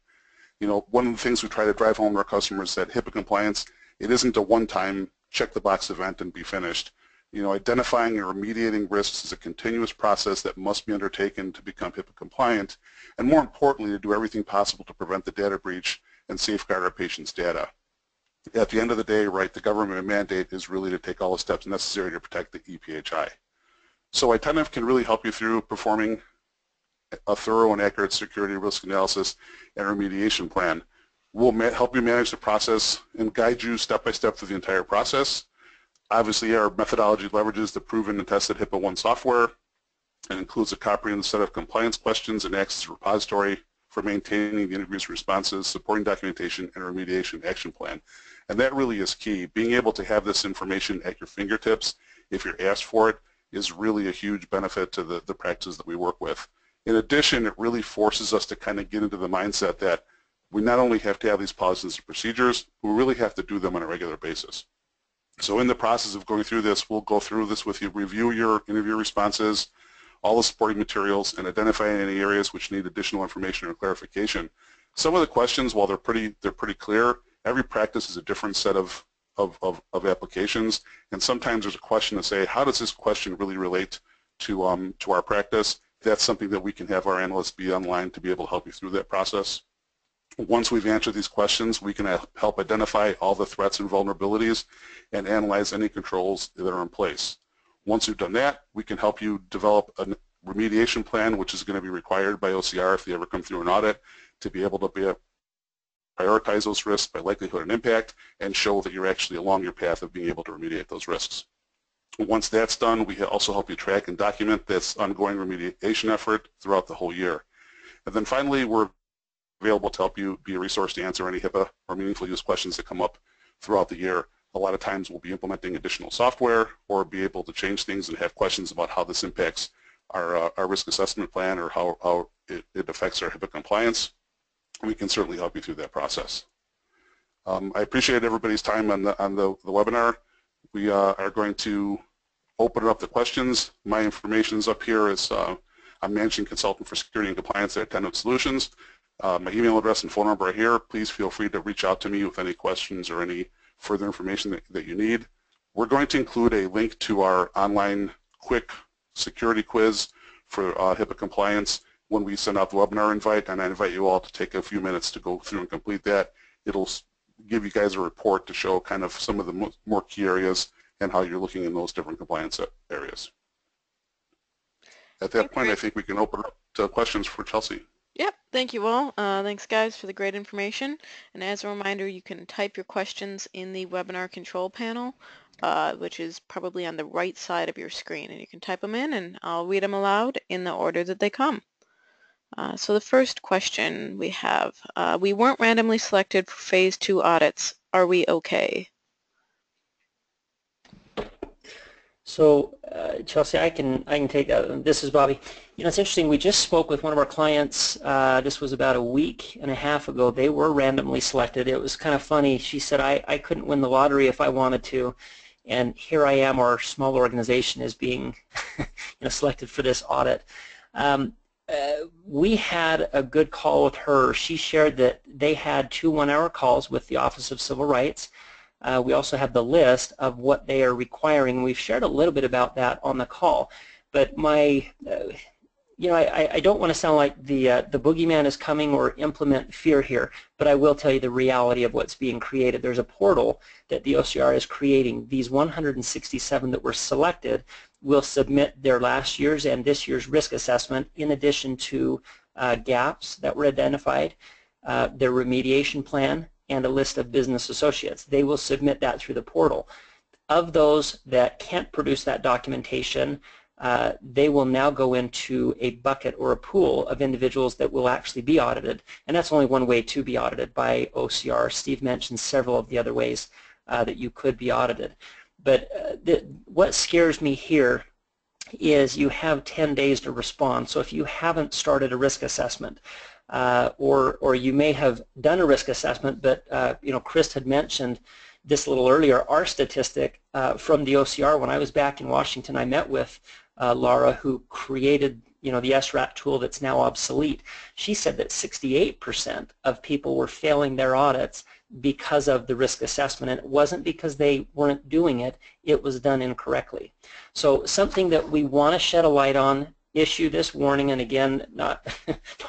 You know, one of the things we try to drive home to our customers is that HIPAA compliance, it isn't a one-time check-the-box event and be finished. You know, identifying and remediating risks is a continuous process that must be undertaken to become HIPAA compliant, and more importantly, to do everything possible to prevent the data breach and safeguard our patients' data. At the end of the day, right, the government mandate is really to take all the steps necessary to protect the E P H I. So iTentive can really help you through performing a thorough and accurate security risk analysis and remediation plan. We'll help you manage the process and guide you step by step through the entire process. Obviously, our methodology leverages the proven and tested HIPAA One software and includes a comprehensive set of compliance questions and access repository for maintaining the interviews responses, supporting documentation, and remediation action plan. And that really is key. Being able to have this information at your fingertips if you're asked for it is really a huge benefit to the, the practices that we work with. In addition, it really forces us to kind of get into the mindset that we not only have to have these policies and procedures, we really have to do them on a regular basis. So in the process of going through this, we'll go through this with you, review your interview responses, all the supporting materials, and identify any areas which need additional information or clarification. Some of the questions, while they're pretty, they're pretty clear, every practice is a different set of, of, of, of applications, and sometimes there's a question to say, how does this question really relate to, um, to our practice? That's something that we can have our analysts be online to be able to help you through that process. Once we've answered these questions, we can help identify all the threats and vulnerabilities and analyze any controls that are in place. Once we've done that, we can help you develop a remediation plan, which is going to be required by O C R if they ever come through an audit, to be able to be a, prioritize those risks by likelihood and impact and show that you're actually along your path of being able to remediate those risks. Once that's done, we also help you track and document this ongoing remediation effort throughout the whole year. And then finally, we're available to help you be a resource to answer any HIPAA or meaningful use questions that come up throughout the year. A lot of times we'll be implementing additional software or be able to change things and have questions about how this impacts our, uh, our risk assessment plan or how, how it, it affects our HIPAA compliance. We can certainly help you through that process. Um, I appreciate everybody's time on the, on the, the webinar. We uh, are going to open up the questions. My information is up here as uh, I'm managing consultant for security and compliance at iTentive Solutions. Uh, my email address and phone number are here. Please feel free to reach out to me with any questions or any further information that, that you need. We're going to include a link to our online quick security quiz for uh, HIPAA compliance when we send out the webinar invite, and I invite you all to take a few minutes to go through and complete that. It'll give you guys a report to show kind of some of the mo more key areas and how you're looking in those different compliance areas. At that point, I think we can open up to questions for Chelsea. Yep, thank you all. Uh, thanks guys for the great information. And as a reminder, you can type your questions in the webinar control panel, uh, which is probably on the right side of your screen. And you can type them in and I'll read them aloud in the order that they come. Uh, so the first question we have, uh, we weren't randomly selected for phase two audits. Are we okay? So uh, Chelsea, I can I can take that. This is Bobby. You know, it's interesting. We just spoke with one of our clients. Uh, this was about a week and a half ago. They were randomly selected. It was kind of funny. She said, I, I couldn't win the lottery if I wanted to, and here I am. Our small organization is being you know, selected for this audit. Um, uh, we had a good call with her. She shared that they had two one-hour calls with the Office of Civil Rights. Uh, we also have the list of what they are requiring. We've shared a little bit about that on the call, but my, uh, you know, I, I don't want to sound like the uh, the boogeyman is coming or implement fear here, but I will tell you the reality of what's being created. There's a portal that the O C R is creating. These one hundred sixty-seven that were selected will submit their last year's and this year's risk assessment in addition to uh, gaps that were identified, uh, their remediation plan, and a list of business associates. They will submit that through the portal. Of those that can't produce that documentation, uh, they will now go into a bucket or a pool of individuals that will actually be audited, and that's only one way to be audited by O C R. Steve mentioned several of the other ways uh, that you could be audited. But uh, the, what scares me here is you have ten days to respond, so if you haven't started a risk assessment, Uh, or, or you may have done a risk assessment, but uh, you know, Chris had mentioned this a little earlier. Our statistic uh, from the O C R, when I was back in Washington, I met with uh, Laura, who created you know the S RAT tool that's now obsolete. She said that sixty-eight percent of people were failing their audits because of the risk assessment, and it wasn't because they weren't doing it; it was done incorrectly. So something that we want to shed a light on. Issue this warning, and again, not,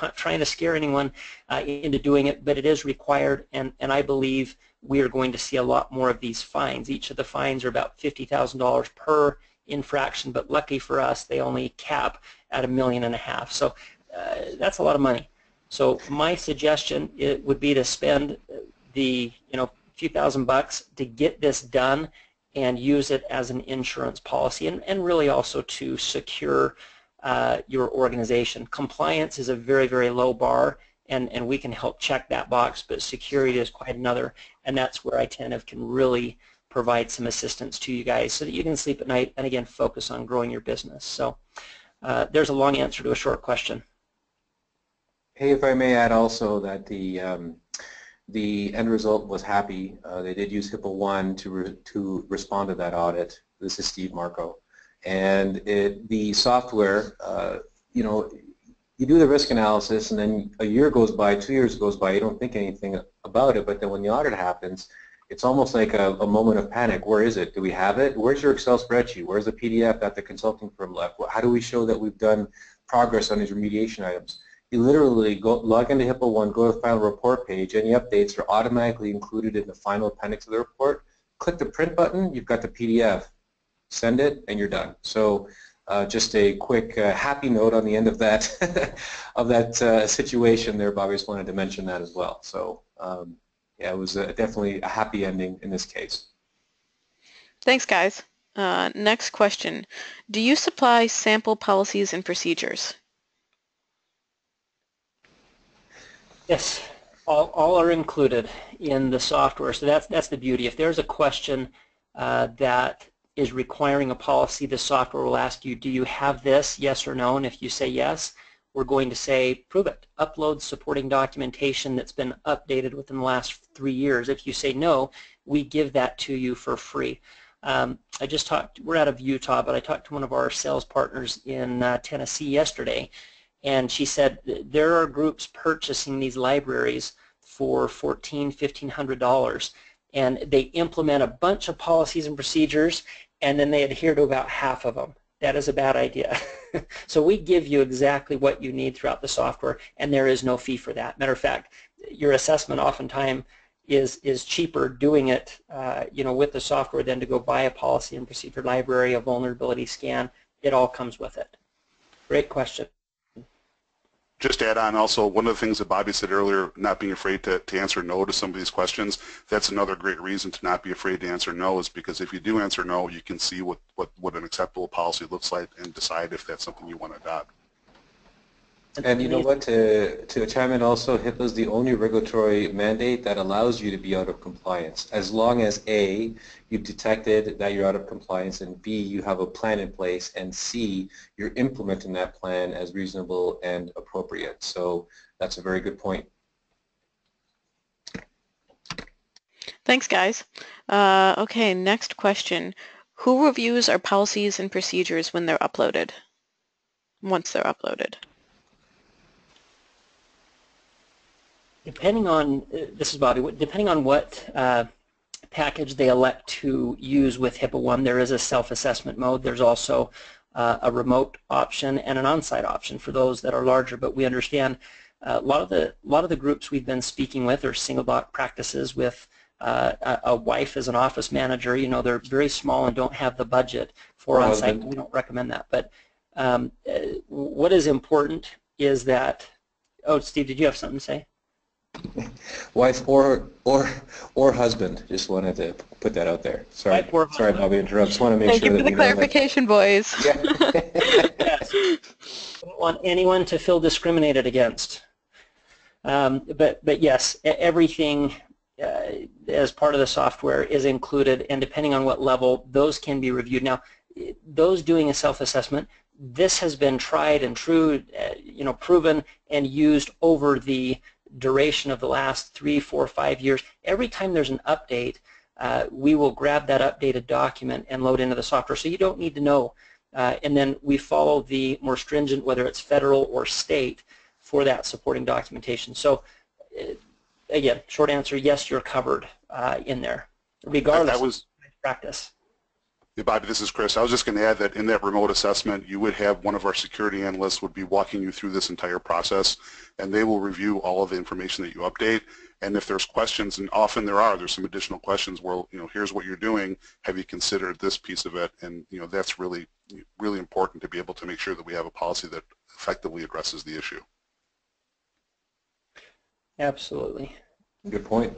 not trying to scare anyone uh, into doing it, but it is required, and, and I believe we are going to see a lot more of these fines. Each of the fines are about fifty thousand dollars per infraction, but lucky for us, they only cap at a million and a half. So uh, that's a lot of money. So my suggestion it would be to spend the you know few thousand bucks to get this done and use it as an insurance policy, and, and really also to secure Uh, your organization. Compliance is a very, very low bar, and, and we can help check that box, but security is quite another, and that's where iTentive can really provide some assistance to you guys so that you can sleep at night and, again, focus on growing your business. So uh, there's a long answer to a short question. Hey, if I may add also that the um, the end result was happy. Uh, they did use HIPAA One to, re to respond to that audit. This is Steve Marco. And it, the software, uh, you know, you do the risk analysis, and then a year goes by, two years goes by, you don't think anything about it, but then when the audit happens, it's almost like a, a moment of panic. Where is it? Do we have it? Where's your Excel spreadsheet? Where's the P D F that the consulting firm left? How do we show that we've done progress on these remediation items? You literally go, log into HIPAA One, go to the final report page, any updates are automatically included in the final appendix of the report. Click the print button, you've got the P D F. Send it, and you're done. So uh, just a quick uh, happy note on the end of that of that uh, situation there, Bobby. Just wanted to mention that as well. So um, yeah, it was a, definitely a happy ending in this case. Thanks, guys. Uh, next question. Do you supply sample policies and procedures? Yes, all, all are included in the software. So that's, that's the beauty. If there's a question uh, that is requiring a policy, the software will ask you, do you have this, yes or no? And if you say yes, we're going to say, prove it. Upload supporting documentation that's been updated within the last three years. If you say no, we give that to you for free. Um, I just talked, we're out of Utah, but I talked to one of our sales partners in uh, Tennessee yesterday, And she said there are groups purchasing these libraries for fourteen hundred dollars, fifteen hundred dollars, and they implement a bunch of policies and procedures, and then they adhere to about half of them. That is a bad idea. So we give you exactly what you need throughout the software, and there is no fee for that. Matter of fact, your assessment oftentimes is is cheaper doing it, uh, you know, with the software than to go buy a policy and procedure library, a vulnerability scan. It all comes with it. Great question. Just to add on also, one of the things that Bobby said earlier, not being afraid to, to answer no to some of these questions, that's another great reason to not be afraid to answer no, is because if you do answer no, you can see what, what, what an acceptable policy looks like and decide if that's something you want to adopt. And you know what, to, to chime in also, HIPAA is the only regulatory mandate that allows you to be out of compliance, as long as A, you've detected that you're out of compliance, and B, you have a plan in place, and C, you're implementing that plan as reasonable and appropriate. So that's a very good point. Thanks, guys. Uh, okay, next question. Who reviews our policies and procedures when they're uploaded, once they're uploaded? Depending on, this is Bobby, depending on what uh, package they elect to use with HIPAA One, there is a self-assessment mode. There's also uh, a remote option and an on-site option for those that are larger, but we understand uh, a lot of the a lot of the groups we've been speaking with are single doc practices with uh, a, a wife as an office manager. You know, they're very small and don't have the budget for oh, on-site. We don't recommend that, but um, what is important is that, oh, Steve, did you have something to say? Wife or or or husband. Just wanted to put that out there. Sorry, sorry, Bobby. Interrupt. Just want to make Thank sure you for that the clarification, boys. Yeah. Yes. Don't want anyone to feel discriminated against. Um, but but yes, everything uh, as part of the software is included, and depending on what level, those can be reviewed. Now, those doing a self-assessment, this has been tried and true, uh, you know, proven and used over the duration of the last three, four, five years. Every time there's an update, uh, we will grab that updated document and load into the software, so you don't need to know. Uh, and then we follow the more stringent, whether it's federal or state, for that supporting documentation. So, again, short answer, yes, you're covered uh, in there, regardless that was of practice. Yeah, Bobby, this is Chris. I was just going to add that in that remote assessment, you would have one of our security analysts would be walking you through this entire process, and they will review all of the information that you update. And if there's questions, and often there are, there's some additional questions where, you know, here's what you're doing. Have you considered this piece of it? And, you know, that's really, really important to be able to make sure that we have a policy that effectively addresses the issue. Absolutely. Good point.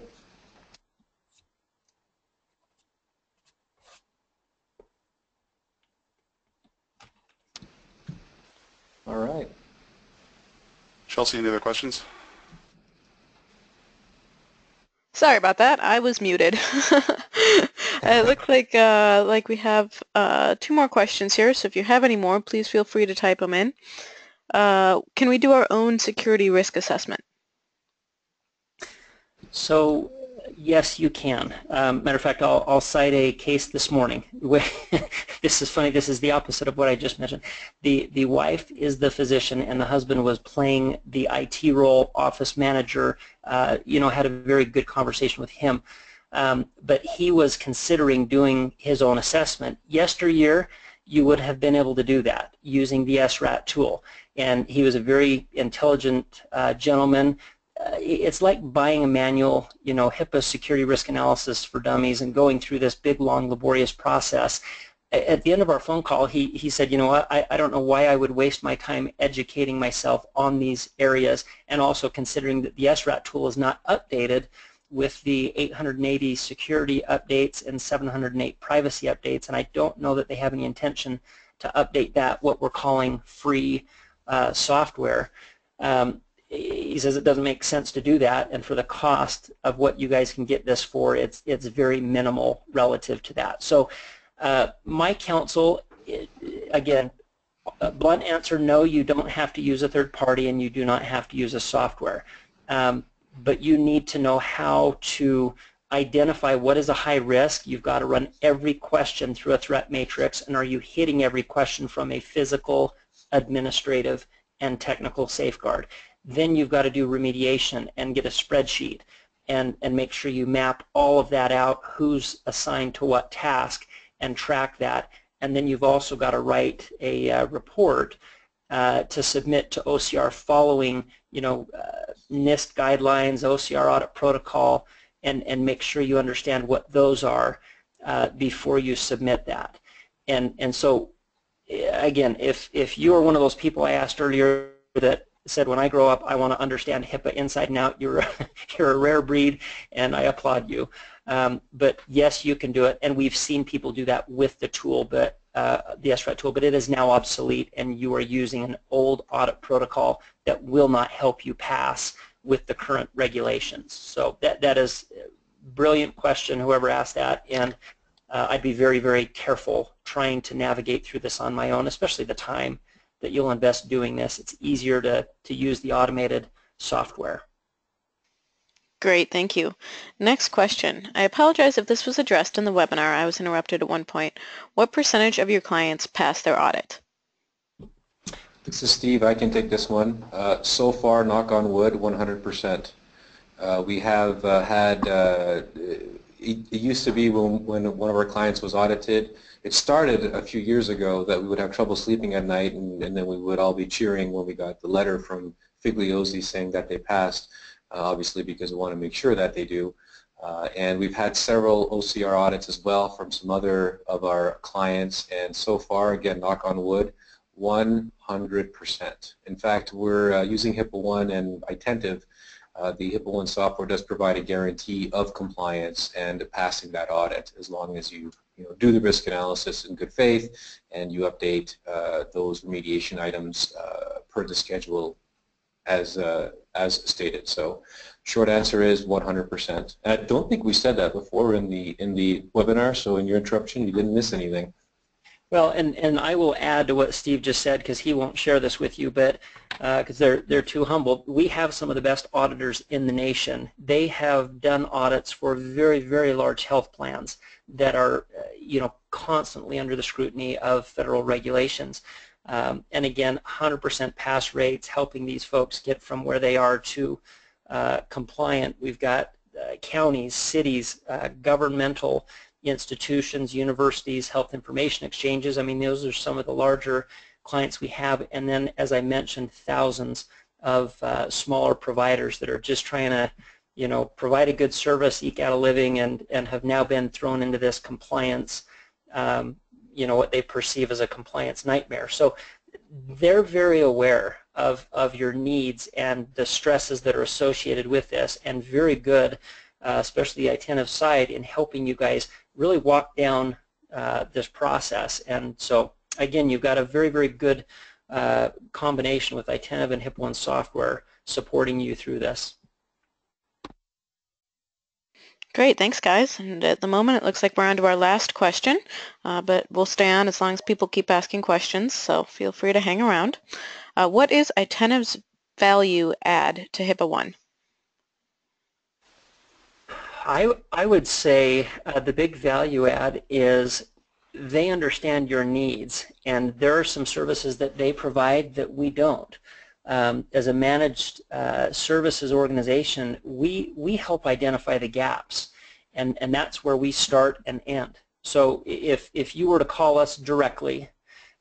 All right. Chelsea, any other questions? Sorry about that. I was muted. It looks like uh, like we have uh, two more questions here. So if you have any more, please feel free to type them in. Uh, can we do our own security risk assessment? So yes, you can. Um, matter of fact, I'll, I'll cite a case this morning. This is funny. This is the opposite of what I just mentioned. The, the wife is the physician, and the husband was playing the I T role, office manager, uh, you know, had a very good conversation with him. Um, but he was considering doing his own assessment. Yesteryear, you would have been able to do that using the S RAT tool. And he was a very intelligent uh, gentleman. Uh, it's like buying a manual, you know, HIPAA security risk analysis for dummies, and going through this big, long, laborious process. At the end of our phone call, he, he said, you know what, I, I don't know why I would waste my time educating myself on these areas, and also considering that the S RAT tool is not updated with the eight hundred eighty security updates and seven hundred eight privacy updates, and I don't know that they have any intention to update that, what we're calling free uh, software. Um, He says it doesn't make sense to do that, and for the cost of what you guys can get this for, it's it's very minimal relative to that. So uh, my counsel, again, a blunt answer, no, you don't have to use a third party, and you do not have to use a software. Um, but you need to know how to identify what is a high risk. You've got to run every question through a threat matrix, and are you hitting every question from a physical, administrative, and technical safeguard. Then you've got to do remediation and get a spreadsheet and, and make sure you map all of that out, who's assigned to what task, and track that. And then you've also got to write a uh, report uh, to submit to O C R following, you know, uh, NIST guidelines, O C R audit protocol, and, and make sure you understand what those are uh, before you submit that. And, and so, again, if, if you are one of those people I asked earlier that said, when I grow up, I want to understand HIPAA inside and out, you're, you're a rare breed, and I applaud you. Um, but yes, you can do it, and we've seen people do that with the tool, but uh, the S RAT tool, but it is now obsolete, and you are using an old audit protocol that will not help you pass with the current regulations. So that, that is a brilliant question, whoever asked that, and uh, I'd be very, very careful trying to navigate through this on my own, especially the time that you'll invest doing this. It's easier to, to use the automated software. Great, thank you. Next question. I apologize if this was addressed in the webinar. I was interrupted at one point. What percentage of your clients pass their audit? This is Steve. I can take this one. Uh, so far, knock on wood, one hundred percent. Uh, we have uh, had, uh, it, it used to be when, when one of our clients was audited, it started a few years ago that we would have trouble sleeping at night, and, and then we would all be cheering when we got the letter from Figliosi saying that they passed, uh, obviously because we want to make sure that they do. Uh, and we've had several O C R audits as well from some other of our clients, and so far, again, knock on wood, one hundred percent. In fact, we're uh, using HIPAA One and iTentive. Uh, the HIPAA One software does provide a guarantee of compliance and passing that audit as long as you You know, do the risk analysis in good faith, and you update uh, those remediation items uh, per the schedule as uh, as stated. So, short answer is one hundred percent. I don't think we said that before in the in the webinar. So, in your interruption, you didn't miss anything. Well, and and I will add to what Steve just said, because he won't share this with you, but because uh, they're they're too humble. We have some of the best auditors in the nation. They have done audits for very very large health plans that are, you know, constantly under the scrutiny of federal regulations. Um, and again, one hundred percent pass rates, helping these folks get from where they are to uh, compliant. We've got uh, counties, cities, uh, governmental institutions, universities, health information exchanges. I mean, those are some of the larger clients we have. And then, as I mentioned, thousands of uh, smaller providers that are just trying to, you know, provide a good service, eke out a living, and, and have now been thrown into this compliance, um, you know, what they perceive as a compliance nightmare. So they're very aware of, of your needs and the stresses that are associated with this, and very good, uh, especially the iTentive side, in helping you guys really walk down uh, this process. And so, again, you've got a very, very good uh, combination with iTentive and HIPAA One software supporting you through this. Great, thanks guys, and at the moment it looks like we're on to our last question, uh, but we'll stay on as long as people keep asking questions, so feel free to hang around. Uh, what is iTentive's value add to HIPAA One? I, I would say uh, the big value add is they understand your needs, and there are some services that they provide that we don't. Um, as a managed uh, services organization, we we help identify the gaps, and and that's where we start and end. So if if you were to call us directly,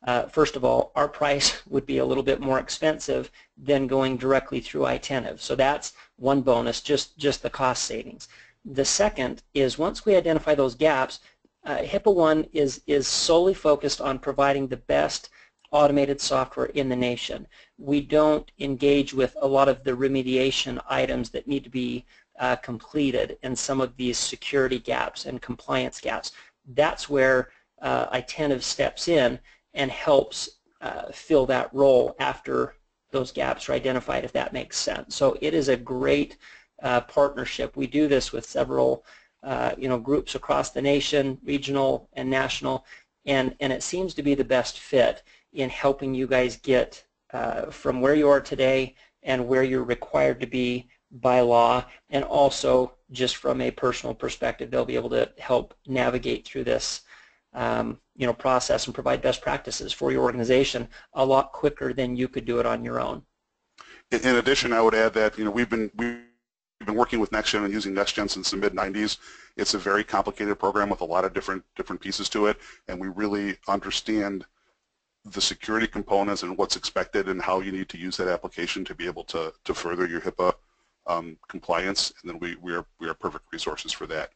uh, first of all, our price would be a little bit more expensive than going directly through iTentive. So that's one bonus, just just the cost savings. The second is, once we identify those gaps, uh, HIPAA One is is solely focused on providing the best automated software in the nation. We don't engage with a lot of the remediation items that need to be uh, completed, and some of these security gaps and compliance gaps. That's where uh, iTentive steps in and helps uh, fill that role after those gaps are identified, if that makes sense. So it is a great uh, partnership. We do this with several uh, you know, groups across the nation, regional and national, and, and it seems to be the best fit in helping you guys get uh, from where you are today and where you're required to be by law, and also just from a personal perspective, they'll be able to help navigate through this um, you know, process and provide best practices for your organization a lot quicker than you could do it on your own. In addition, I would add that, you know, we've been we've been working with NextGen and using NextGen since the mid nineties. It's a very complicated program with a lot of different different pieces to it, and we really understand the security components and what's expected and how you need to use that application to be able to to further your HIPAA um, compliance. And then we we are we are perfect resources for that.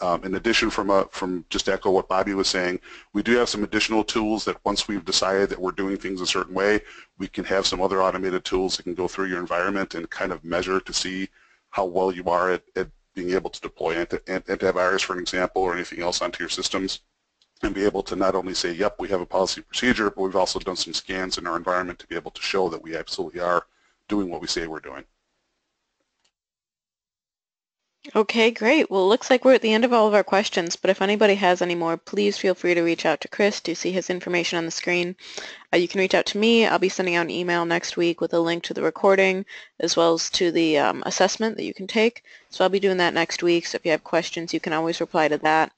Um, in addition, from a, from just echo what Bobby was saying, we do have some additional tools that once we've decided that we're doing things a certain way, we can have some other automated tools that can go through your environment and kind of measure to see how well you are at, at being able to deploy anti antivirus, for an example, or anything else onto your systems, and be able to not only say, yep, we have a policy procedure, but we've also done some scans in our environment to be able to show that we absolutely are doing what we say we're doing. Okay, great. Well, it looks like we're at the end of all of our questions, but if anybody has any more, please feel free to reach out to Chris. Do you see his information on the screen? Uh, you can reach out to me. I'll be sending out an email next week with a link to the recording as well as to the um, assessment that you can take. So I'll be doing that next week, so if you have questions, you can always reply to that.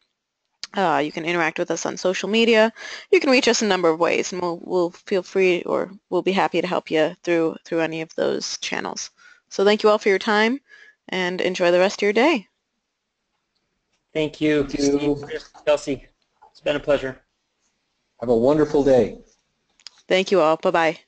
Uh, you can interact with us on social media. You can reach us a number of ways, and we'll, we'll feel free, or we'll be happy to help you through through any of those channels. So thank you all for your time, and enjoy the rest of your day. Thank you, Thank you. Steve, Chris, Chelsea. It's been a pleasure. Have a wonderful day. Thank you all. Bye-bye.